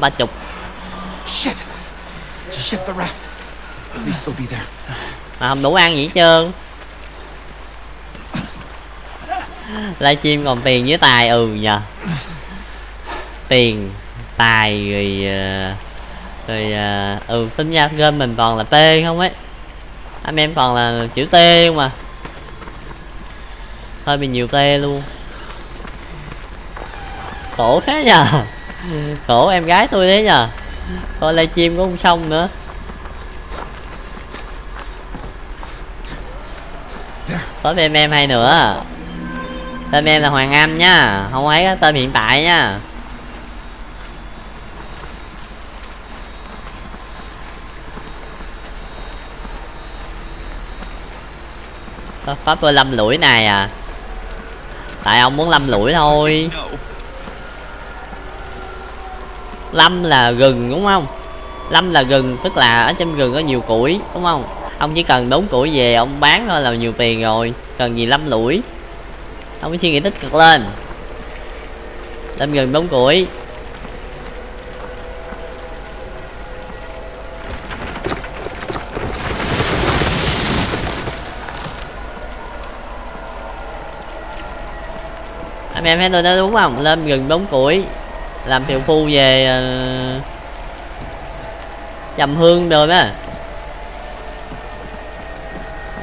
30. Mà không đủ ăn gì hết trơn. Livestream còn tiền với Tài. Nhờ tiền Tài rồi tính ra game mình còn là T không ấy, anh em còn là chữ T mà hơi bị nhiều T luôn, khổ thế nhờ. Khổ em gái tôi đấy nhờ, coi livestream cũng không xong nữa. Có tên em hay nữa, tên em là Hoàng Anh nha, không ấy cái tên hiện tại nha. Pháp ơi, lâm lũi này à? Tại ông muốn lâm lũi thôi. Lâm là gừng đúng không? Lâm là gừng, tức là ở trong gừng có nhiều củi đúng không? Ông chỉ cần đốn củi về ông bán thôi là nhiều tiền rồi, cần gì lâm lũi. Ông phải suy nghĩ tích cực lên. Lâm gừng đốn củi. Anh em thấy tôi nói đúng không? Lâm gừng đốn củi, làm tiểu phu về trầm hương rồi đó.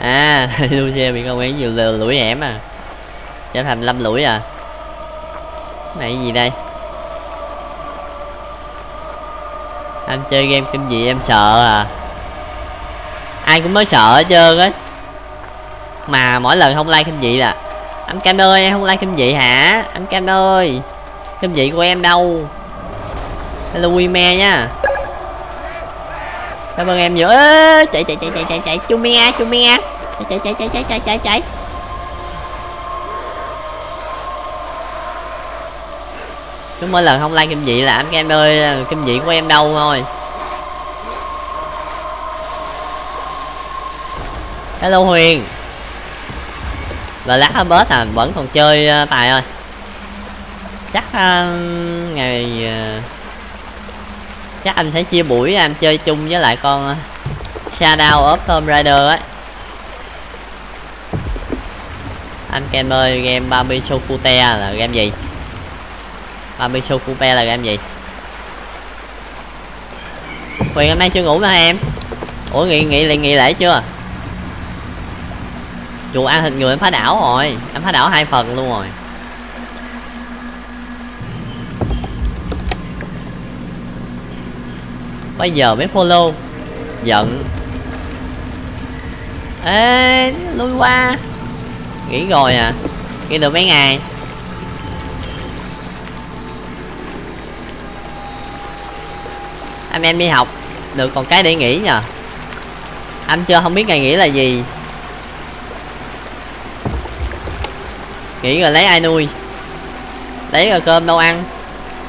À, lưu xe bị con quán nhiều lũi hẻm à, trở thành lâm lũi à. Này cái gì đây? Anh chơi game kinh dị em sợ à? Ai cũng mới sợ hết trơn á. Mà mỗi lần không like kinh dị là anh Cam ơi em không like kinh dị hả? Anh Cam ơi, kinh dị của em đâu? Hello Wime nha, cảm ơn em nhiều. Ê, chạy Chumia chạy. Cứ mỗi lần không like kinh dị là anh Cam ơi kinh dị của em đâu thôi. Hello Huyền. Là lát bớt à, vẫn còn chơi Tài ơi. Chắc chắc anh sẽ chia buổi anh chơi chung với lại con Shadow of Tomb Raider ấy. Anh Kem ơi, game Barbie Sokute là game gì? Barbie Sokute là game gì? Huyền hôm nay chưa ngủ nữa em? Ủa nghỉ lễ chưa? Chuột ăn thịt người em phá đảo rồi, em phá đảo 2 phần luôn rồi. Bây giờ mới follow, giận. Ê, lui qua. Nghỉ rồi à? Nghỉ được mấy ngày? Anh em đi học được còn cái để nghỉ nhờ. Anh chưa không biết ngày nghỉ là gì. Nghỉ rồi lấy ai nuôi, lấy rồi cơm đâu ăn.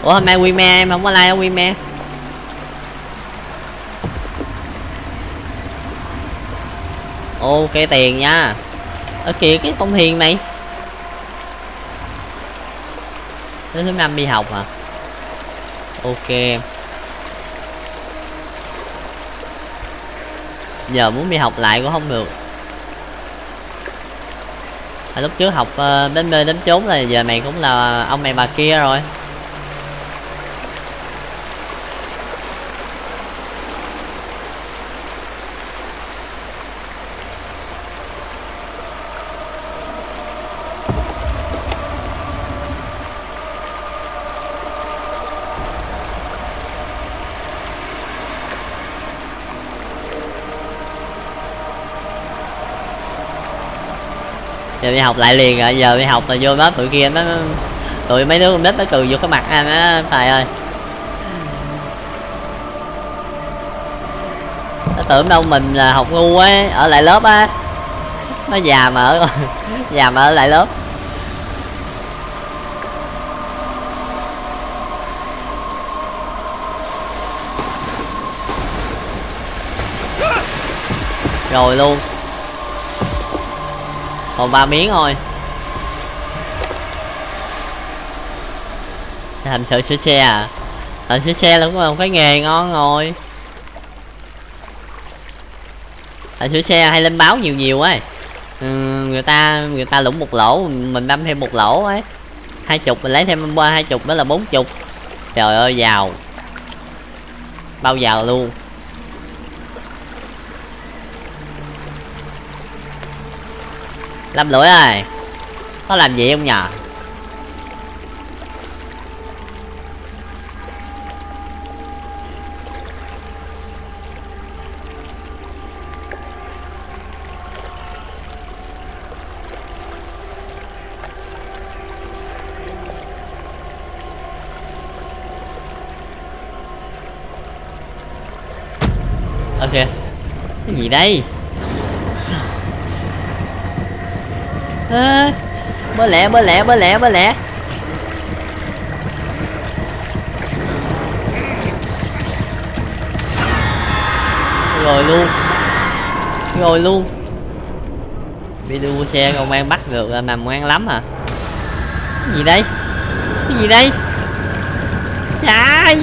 Ủa hôm nay Wime em không có like ở Wime. Ok tiền nha. Ở kìa cái con Hiền này đến lớp 5 đi học hả? Ok giờ muốn đi học lại cũng không được. Lúc trước học đến nơi đến chốn là giờ này cũng là ông này bà kia rồi. Giờ đi học lại liền rồi, giờ đi học là vô đó tụi kia nó tụi mấy đứa con nít nó cười vô cái mặt anh á, thầy ơi. Nó tưởng đâu mình là học ngu ấy, ở lại lớp á. Nó già mà ở già mà ở lại lớp. Rồi luôn. Còn 3 miếng thôi. Thành thử sửa xe à? Thành sửa xe là cũng là một cái nghề ngon rồi. Thành sửa xe hay lên báo nhiều nhiều ấy. Người ta lũng một lỗ, mình đâm thêm một lỗ ấy. 20 mình lấy thêm 20 đó là 40. Trời ơi giàu. Bao giàu luôn. Làm lỗi rồi. Có làm gì không nhờ? Ok. Cái gì đây? À, bớ lẹ rồi luôn bị đua xe công an bắt được là nằm ngoan lắm à. Cái gì đây chạy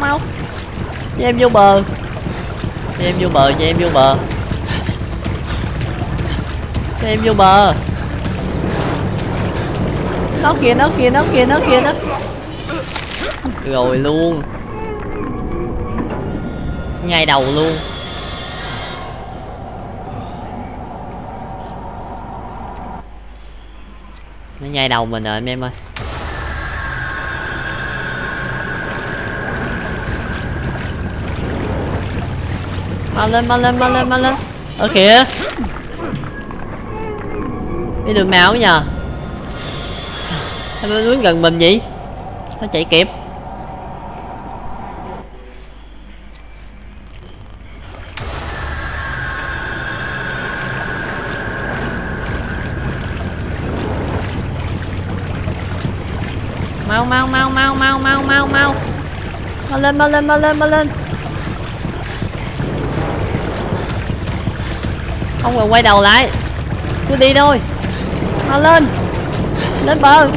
mau cho em vô bờ, cho em vô bờ. Nó kìa. Rồi luôn. Ngay đầu luôn. Nó ngay đầu mình rồi anh em ơi. Mau lên. Ở kìa. Đi đường nào nhờ? Nó đứng gần mình vậy? Nó chạy kịp. Mau. Mau lên. Không cần quay đầu lại. Cứ đi thôi. Lên bờ.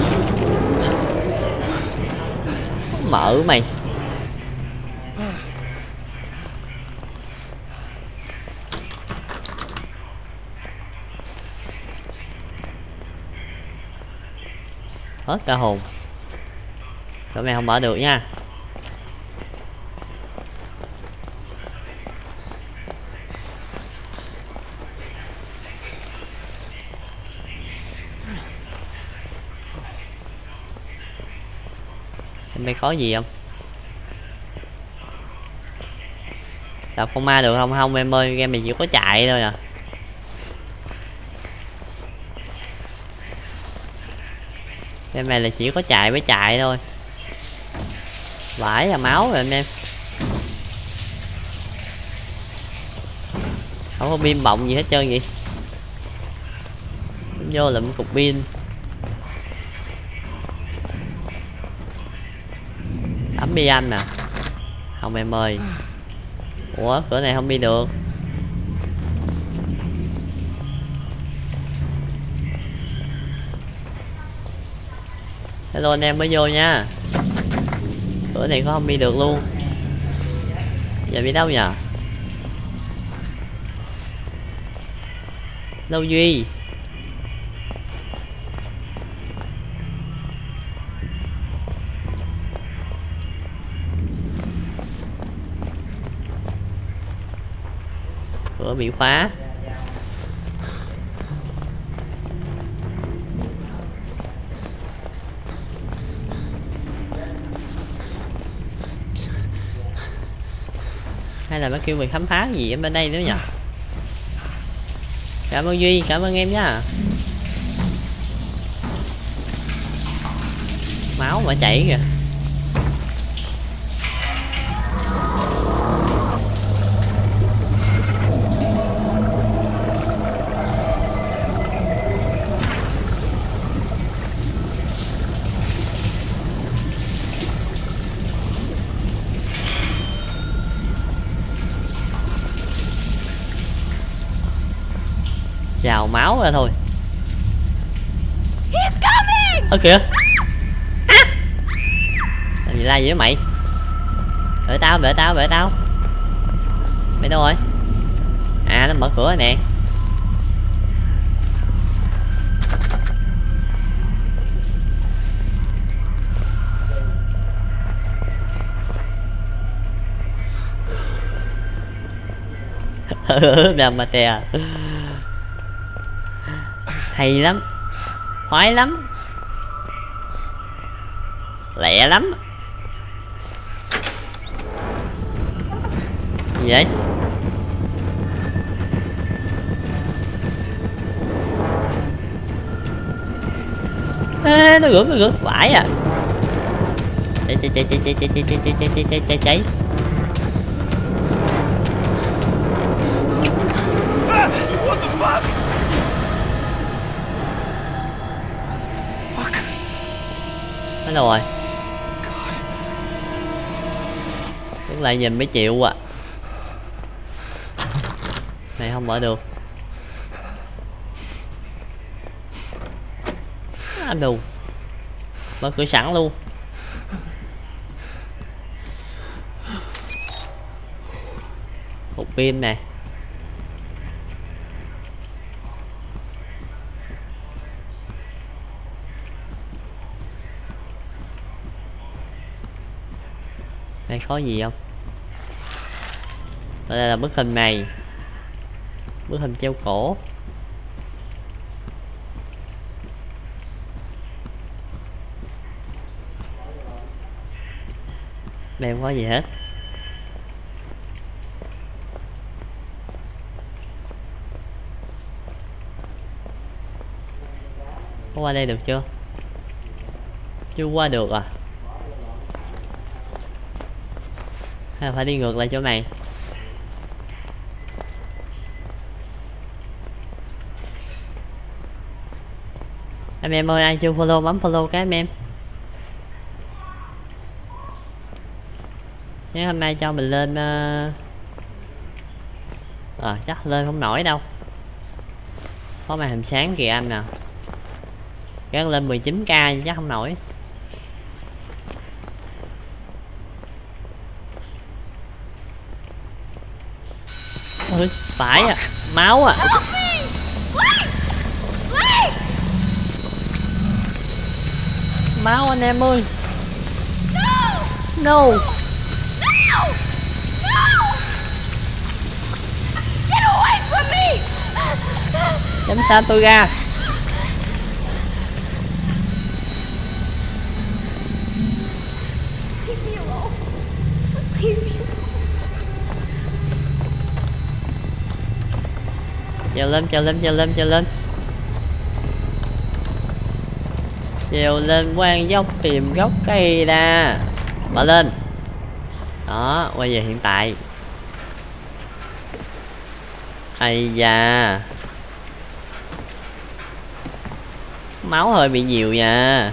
Mở mày. Hết cả hồn. Chỗ này không mở được nha. Mày có gì không? Đập con ma được không? Không em ơi, game này chỉ có chạy thôi à. Game này là chỉ có chạy mới chạy thôi. Vãi là máu rồi anh em. Không có pin bọng gì hết trơn vậy. Vô lụm cục pin. Ấm đi anh nè. Không em ơi. Ủa cửa này không đi được. Hello anh em mới vô nha. Cửa này có không đi được luôn. Giờ đi đâu nhờ? Lâu Duy. Bị khóa. Hay là nó kêu mình khám phá gì ở bên đây nữa nhỉ? Cảm ơn Duy, cảm ơn em nha. Máu mà chảy kìa. Trào máu ra thôi. Ơ kìa. Làm gì la gì với mày? Đợi tao, đợi tao, đợi tao. Mày đâu rồi? À, nó mở cửa rồi nè. Đầm mà tè. Hay lắm, khoái lắm, lẹ lắm. Gì vậy? Ê, nó rửa vãi à. Cháy. Rồi đúng là nhìn mới chịu à. Này không mở được. À, đù. Mở cửa sẵn luôn. Hộp pin nè. Đây có gì không? Đây là bức hình này. Bức hình treo cổ. Đây không có gì hết. Có qua đây được chưa? Chưa qua được à? À, phải đi ngược lại chỗ này. Anh em ơi, ai chưa follow bấm follow các anh em nhé. Hôm nay cho mình lên chắc lên không nổi đâu, có màn hình sáng kìa anh nè. Chắc lên 19k chắc không nổi. Phải à, máu à. Máu anh em ơi. No. Tránh xa tôi ra. Trèo lên, trèo lên, trèo lên, trèo lên. Trèo lên quang dốc tìm gốc cây ra. Mở lên. Đó, quay về hiện tại. Ây da. Máu hơi bị nhiều nha.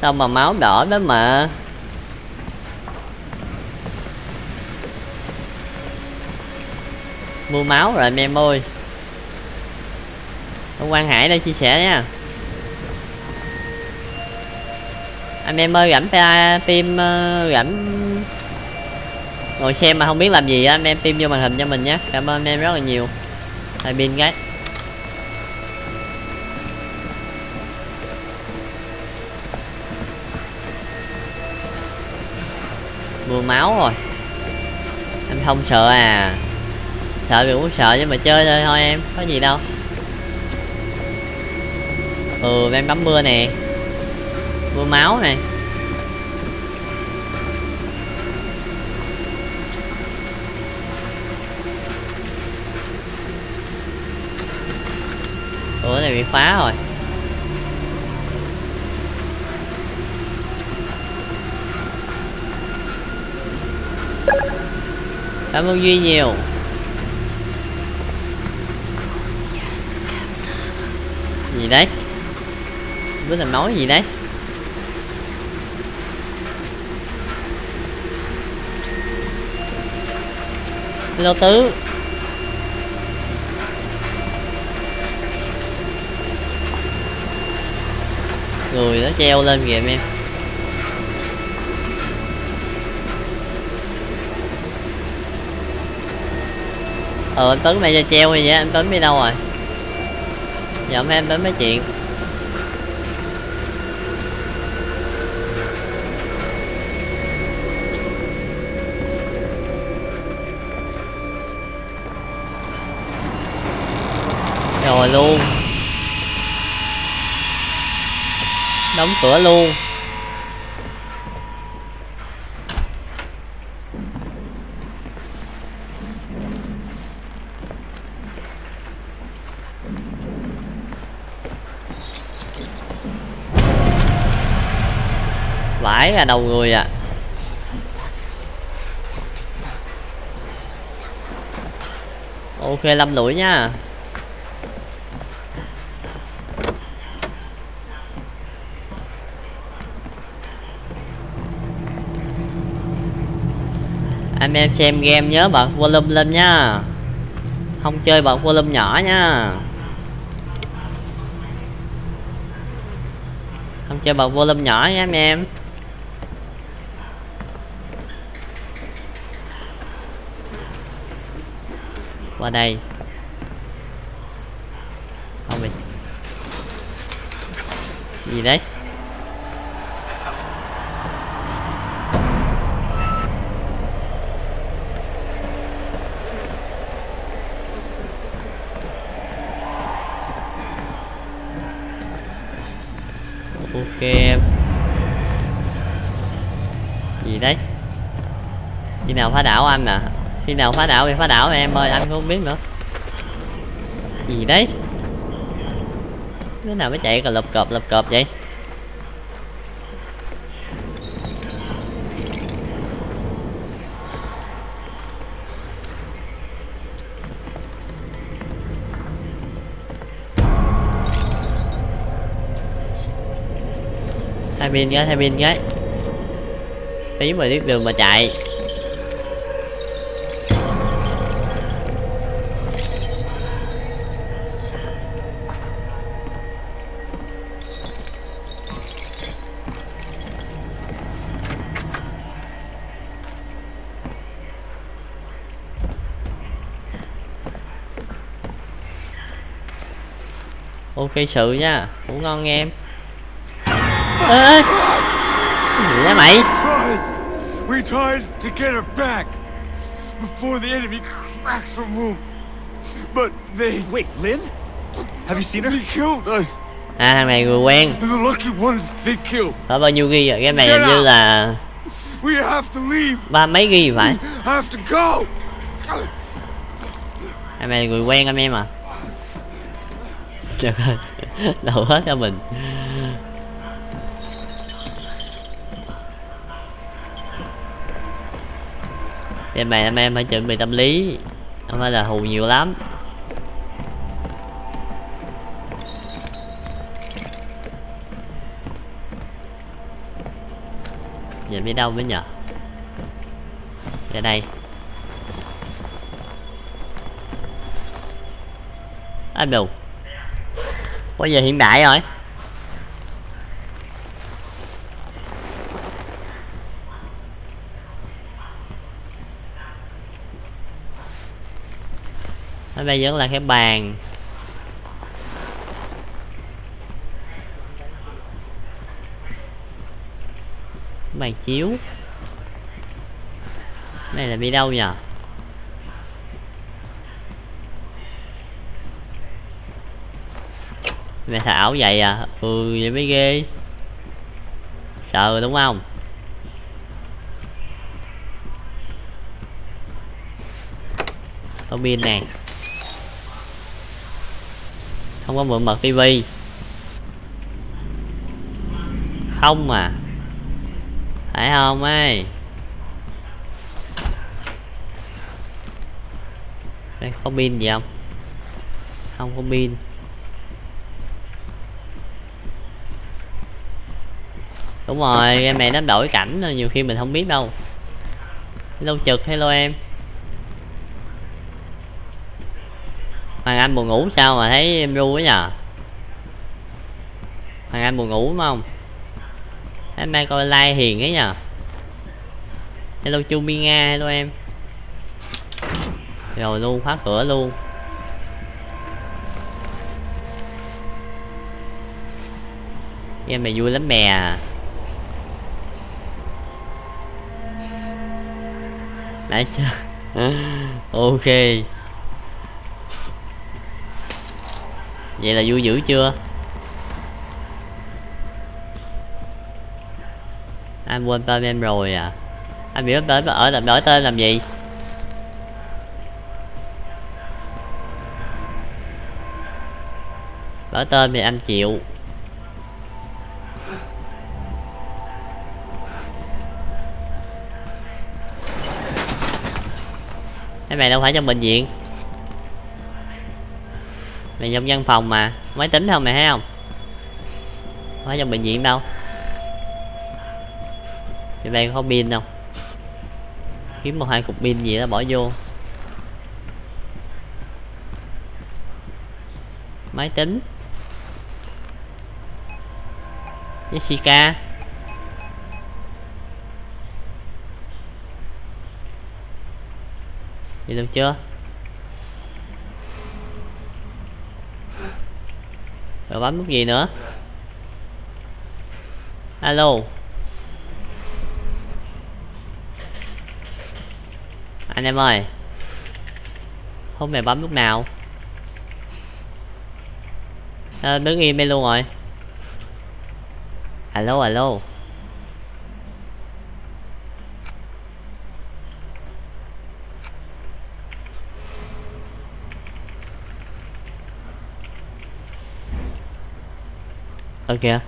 Sao mà máu đỏ đó mà. Mua máu rồi anh em ơi. Ông Quang Hải đây chia sẻ nha. Anh em ơi, rảnh team rảnh ngồi xem mà không biết làm gì, anh em team vô màn hình cho mình nhé. Cảm ơn anh em rất là nhiều. Hai pin cái. Mua máu rồi. Em không sợ à? Sợ thì cũng sợ nhưng mà chơi thôi thôi em, có gì đâu. Ừ, em bấm mưa nè. Mưa máu nè. này bị phá rồi. Cảm ơn Duy nhiều. Gì đấy? Bữa là nói gì đấy? Hello Tứ. Người nó treo lên kìa em. Anh Tuấn bây giờ treo rồi vậy, anh Tuấn đi đâu rồi? Giờ hôm nay anh Tuấn nói chuyện. Rồi luôn. Đóng cửa luôn. Vãi ra đầu người à. Ok, lâm lũi nha. Anh em xem game nhớ bật volume lên nha. Không chơi bật volume nhỏ nha. Không chơi bật volume nhỏ nha anh em. Qua đây. Không biết. Gì đấy? Ok em. Gì đấy? Khi nào phá đảo anh à? Khi nào phá đảo thì phá đảo em ơi, anh không biết nữa. Gì đấy? Đứa nào mới chạy còn lập cộp vậy? Hai pin cái tí mà biết đường mà chạy. Ok sự nha, ngủ ngon nghe em. Ê, gì vậy mày? We tried to get her back before the enemy cracks her womb, but they wait. Lynn, have you seen her? They killed us. À, thằng này người quen. The lucky ones they killed. Có bao nhiêu ghi vậy? Game này hình như là we have to leave. Ba mấy ghi phải? Have to go. Anh này người quen anh em à? Trời ơi, đầu hết cho mình. Em này anh em phải chuẩn bị tâm lý, không phải là hù nhiều lắm. Giờ đi đâu mới nhờ? Ra đây. Anh đâu? Có giờ hiện đại rồi. Ở đây vẫn là cái bàn. Bàn chiếu. Này là đi đâu nhờ? Mẹ thảo vậy à? Ừ vậy mới ghê. Sợ rồi đúng không? Có pin nè. Không có mượn bật tivi. Không à. Phải không ấy. Đây có pin gì không? Không có pin. Đúng rồi, game này nó đổi cảnh nhiều khi mình không biết đâu. Lâu trực, hello em. Hoàng Anh buồn ngủ sao mà thấy em ru quá nhờ. Hoàng Anh buồn ngủ đúng không? Thấy mai coi like hiền ấy nhờ. Hello Chu Minga, hello em. Rồi luôn, khóa cửa luôn. Em này vui lắm mè. Nãy chưa. Ok. Vậy là vui dữ chưa? Anh quên tên em rồi à. Anh biết tên ở làm đổi tên làm gì? Đổi tên thì anh chịu. Cái này đâu phải trong bệnh viện. Mày trong văn phòng mà. Máy tính không mày thấy không? Không phải trong bệnh viện đâu. Cái này có pin không? Kiếm một hai cục pin gì đó bỏ vô. Máy tính. Jessica. Đi được chưa? Rồi bấm nút gì nữa? Alo. Anh em ơi. Không mày bấm nút nào? À, đứng im đây luôn rồi. Alo, alo. Ơ kìa.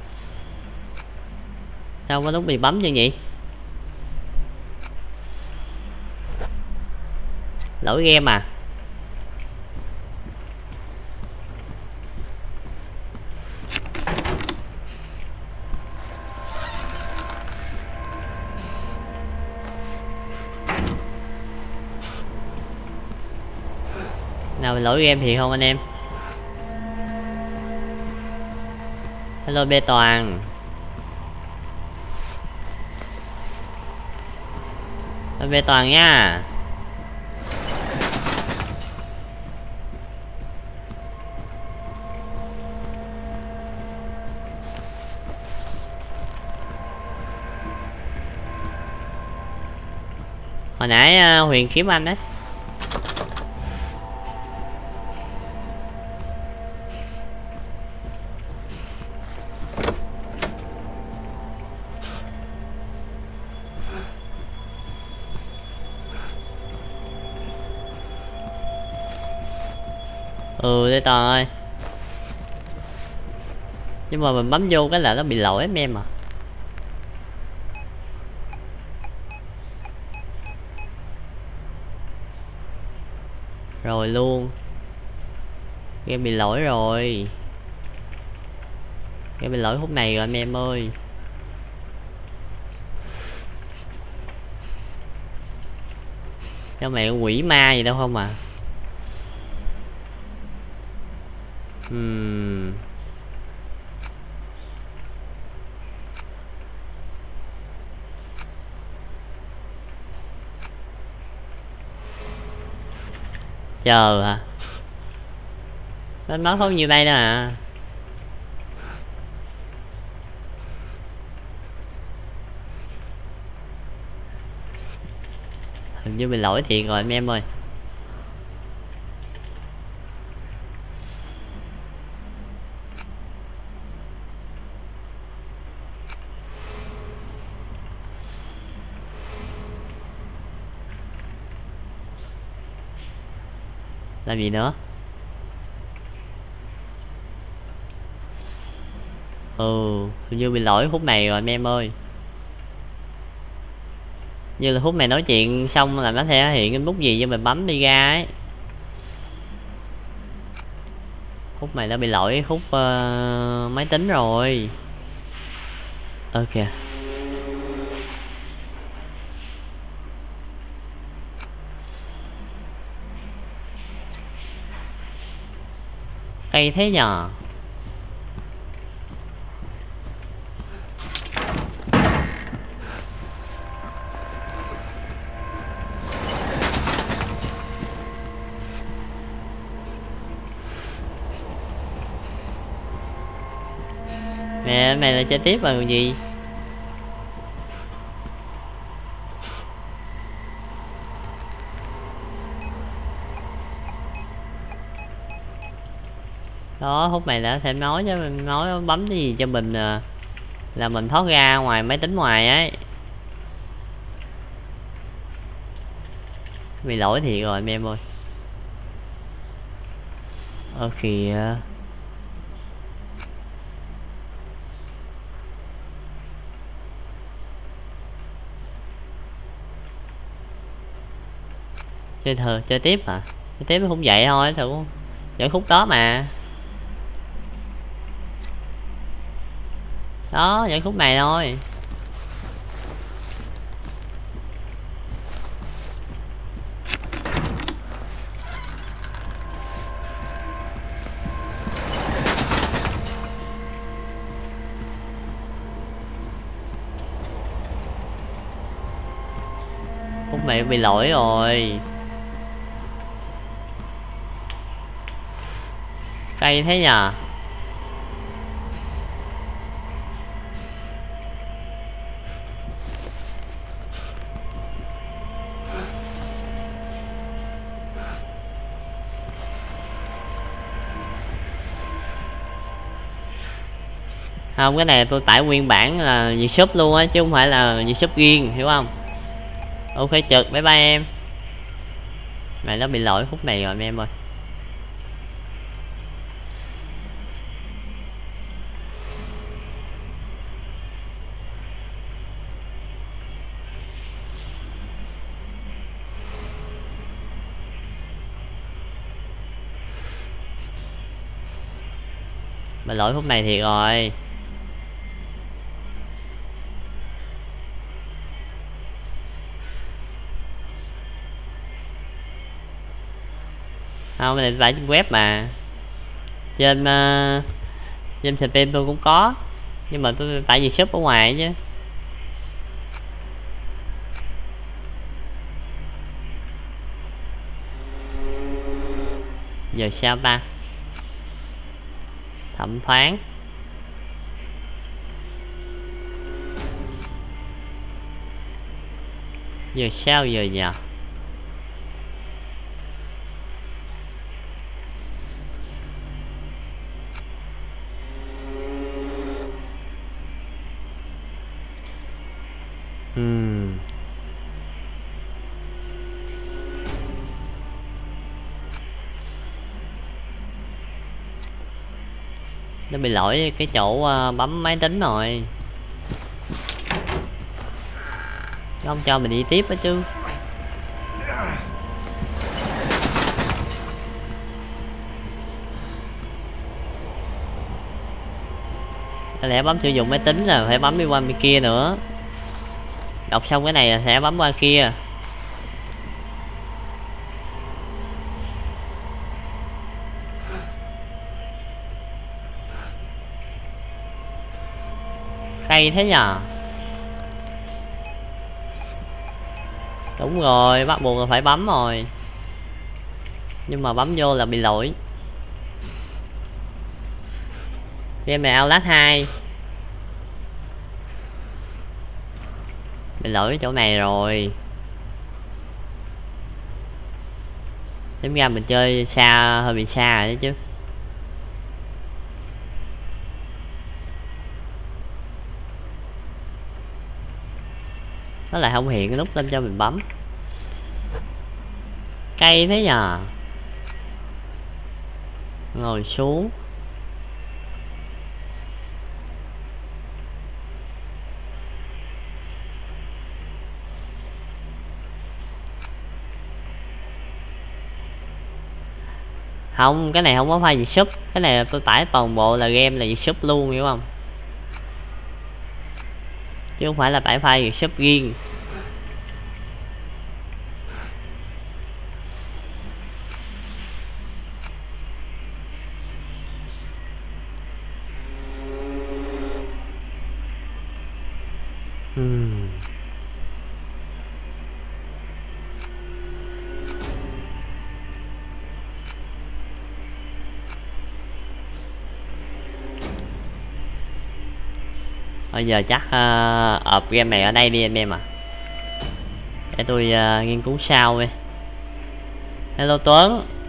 Sao có lúc bị bấm như vậy? Lỗi game à. Nào lỗi game thì không anh em. Hello Bê Toàn. Hello Bê Toàn nha. Hồi nãy Huyền kiếm anh đấy. Ừ đây Toàn ơi. Nhưng mà mình bấm vô cái là nó bị lỗi em à. Rồi luôn. Game bị lỗi rồi. Game bị lỗi khúc này rồi anh em ơi. Sao mẹ quỷ ma gì đâu không à. Chờ hả? Nên nó không nhiều đây đâu à. Hình như mình lỗi thiệt rồi anh em ơi. Làm gì nữa? Ừ, hình như bị lỗi khúc này rồi anh em ơi. Như là khúc này nói chuyện xong là nó sẽ hiện cái nút gì cho mình bấm đi ra ấy. Khúc này đã bị lỗi khúc máy tính rồi. Ok. Cây thế nhờ. Mẹ này là chơi tiếp vào người gì. Đó, hút mày đã thêm nói cho mình, nói bấm cái gì cho mình là mình thoát ra ngoài máy tính ngoài ấy. Bị lỗi thiệt rồi anh em ơi. Ở kìa. Chơi tiếp hả? À? Chơi tiếp không vậy thôi, thử vẫn khúc đó mà. Đó, vẫn khúc này thôi. Khúc này bị lỗi rồi. Cây thế nhờ. Không, cái này tôi tải nguyên bản là shop luôn á chứ không phải là shop riêng, hiểu không? Ok chợt, bye bye em. Mày nó bị lỗi khúc này rồi em ơi. Mày lỗi khúc này thiệt rồi. Không, mình phải trên web mà. Trên stream tôi cũng có. Nhưng mà tôi tại vì shop ở ngoài chứ. Giờ sao ta? Thẩm phán. Giờ sao giờ nhỉ? Nó bị lỗi cái chỗ bấm máy tính rồi. Nó không cho mình đi tiếp đó chứ. Có lẽ bấm sử dụng máy tính là phải bấm đi qua bên kia nữa. Đọc xong cái này là sẽ bấm qua kia. Cây thế nhờ. Đúng rồi, bắt buộc là phải bấm rồi. Nhưng mà bấm vô là bị lỗi. Game này Outlast 2. Bị lỗi chỗ này rồi. Tính ra mình chơi xa, hơi bị xa rồi đấy chứ. Nó lại không hiện cái nút lên cho mình bấm. Cây thế nhờ. Ngồi xuống. Không, cái này không có file gì sub. Cái này tôi tải toàn bộ là game là gì sub luôn, hiểu không? Chứ không phải là tải file gì sub riêng. Bây giờ chắc up game này ở đây đi anh em à. Để tôi nghiên cứu sau đi. Hello Tuấn.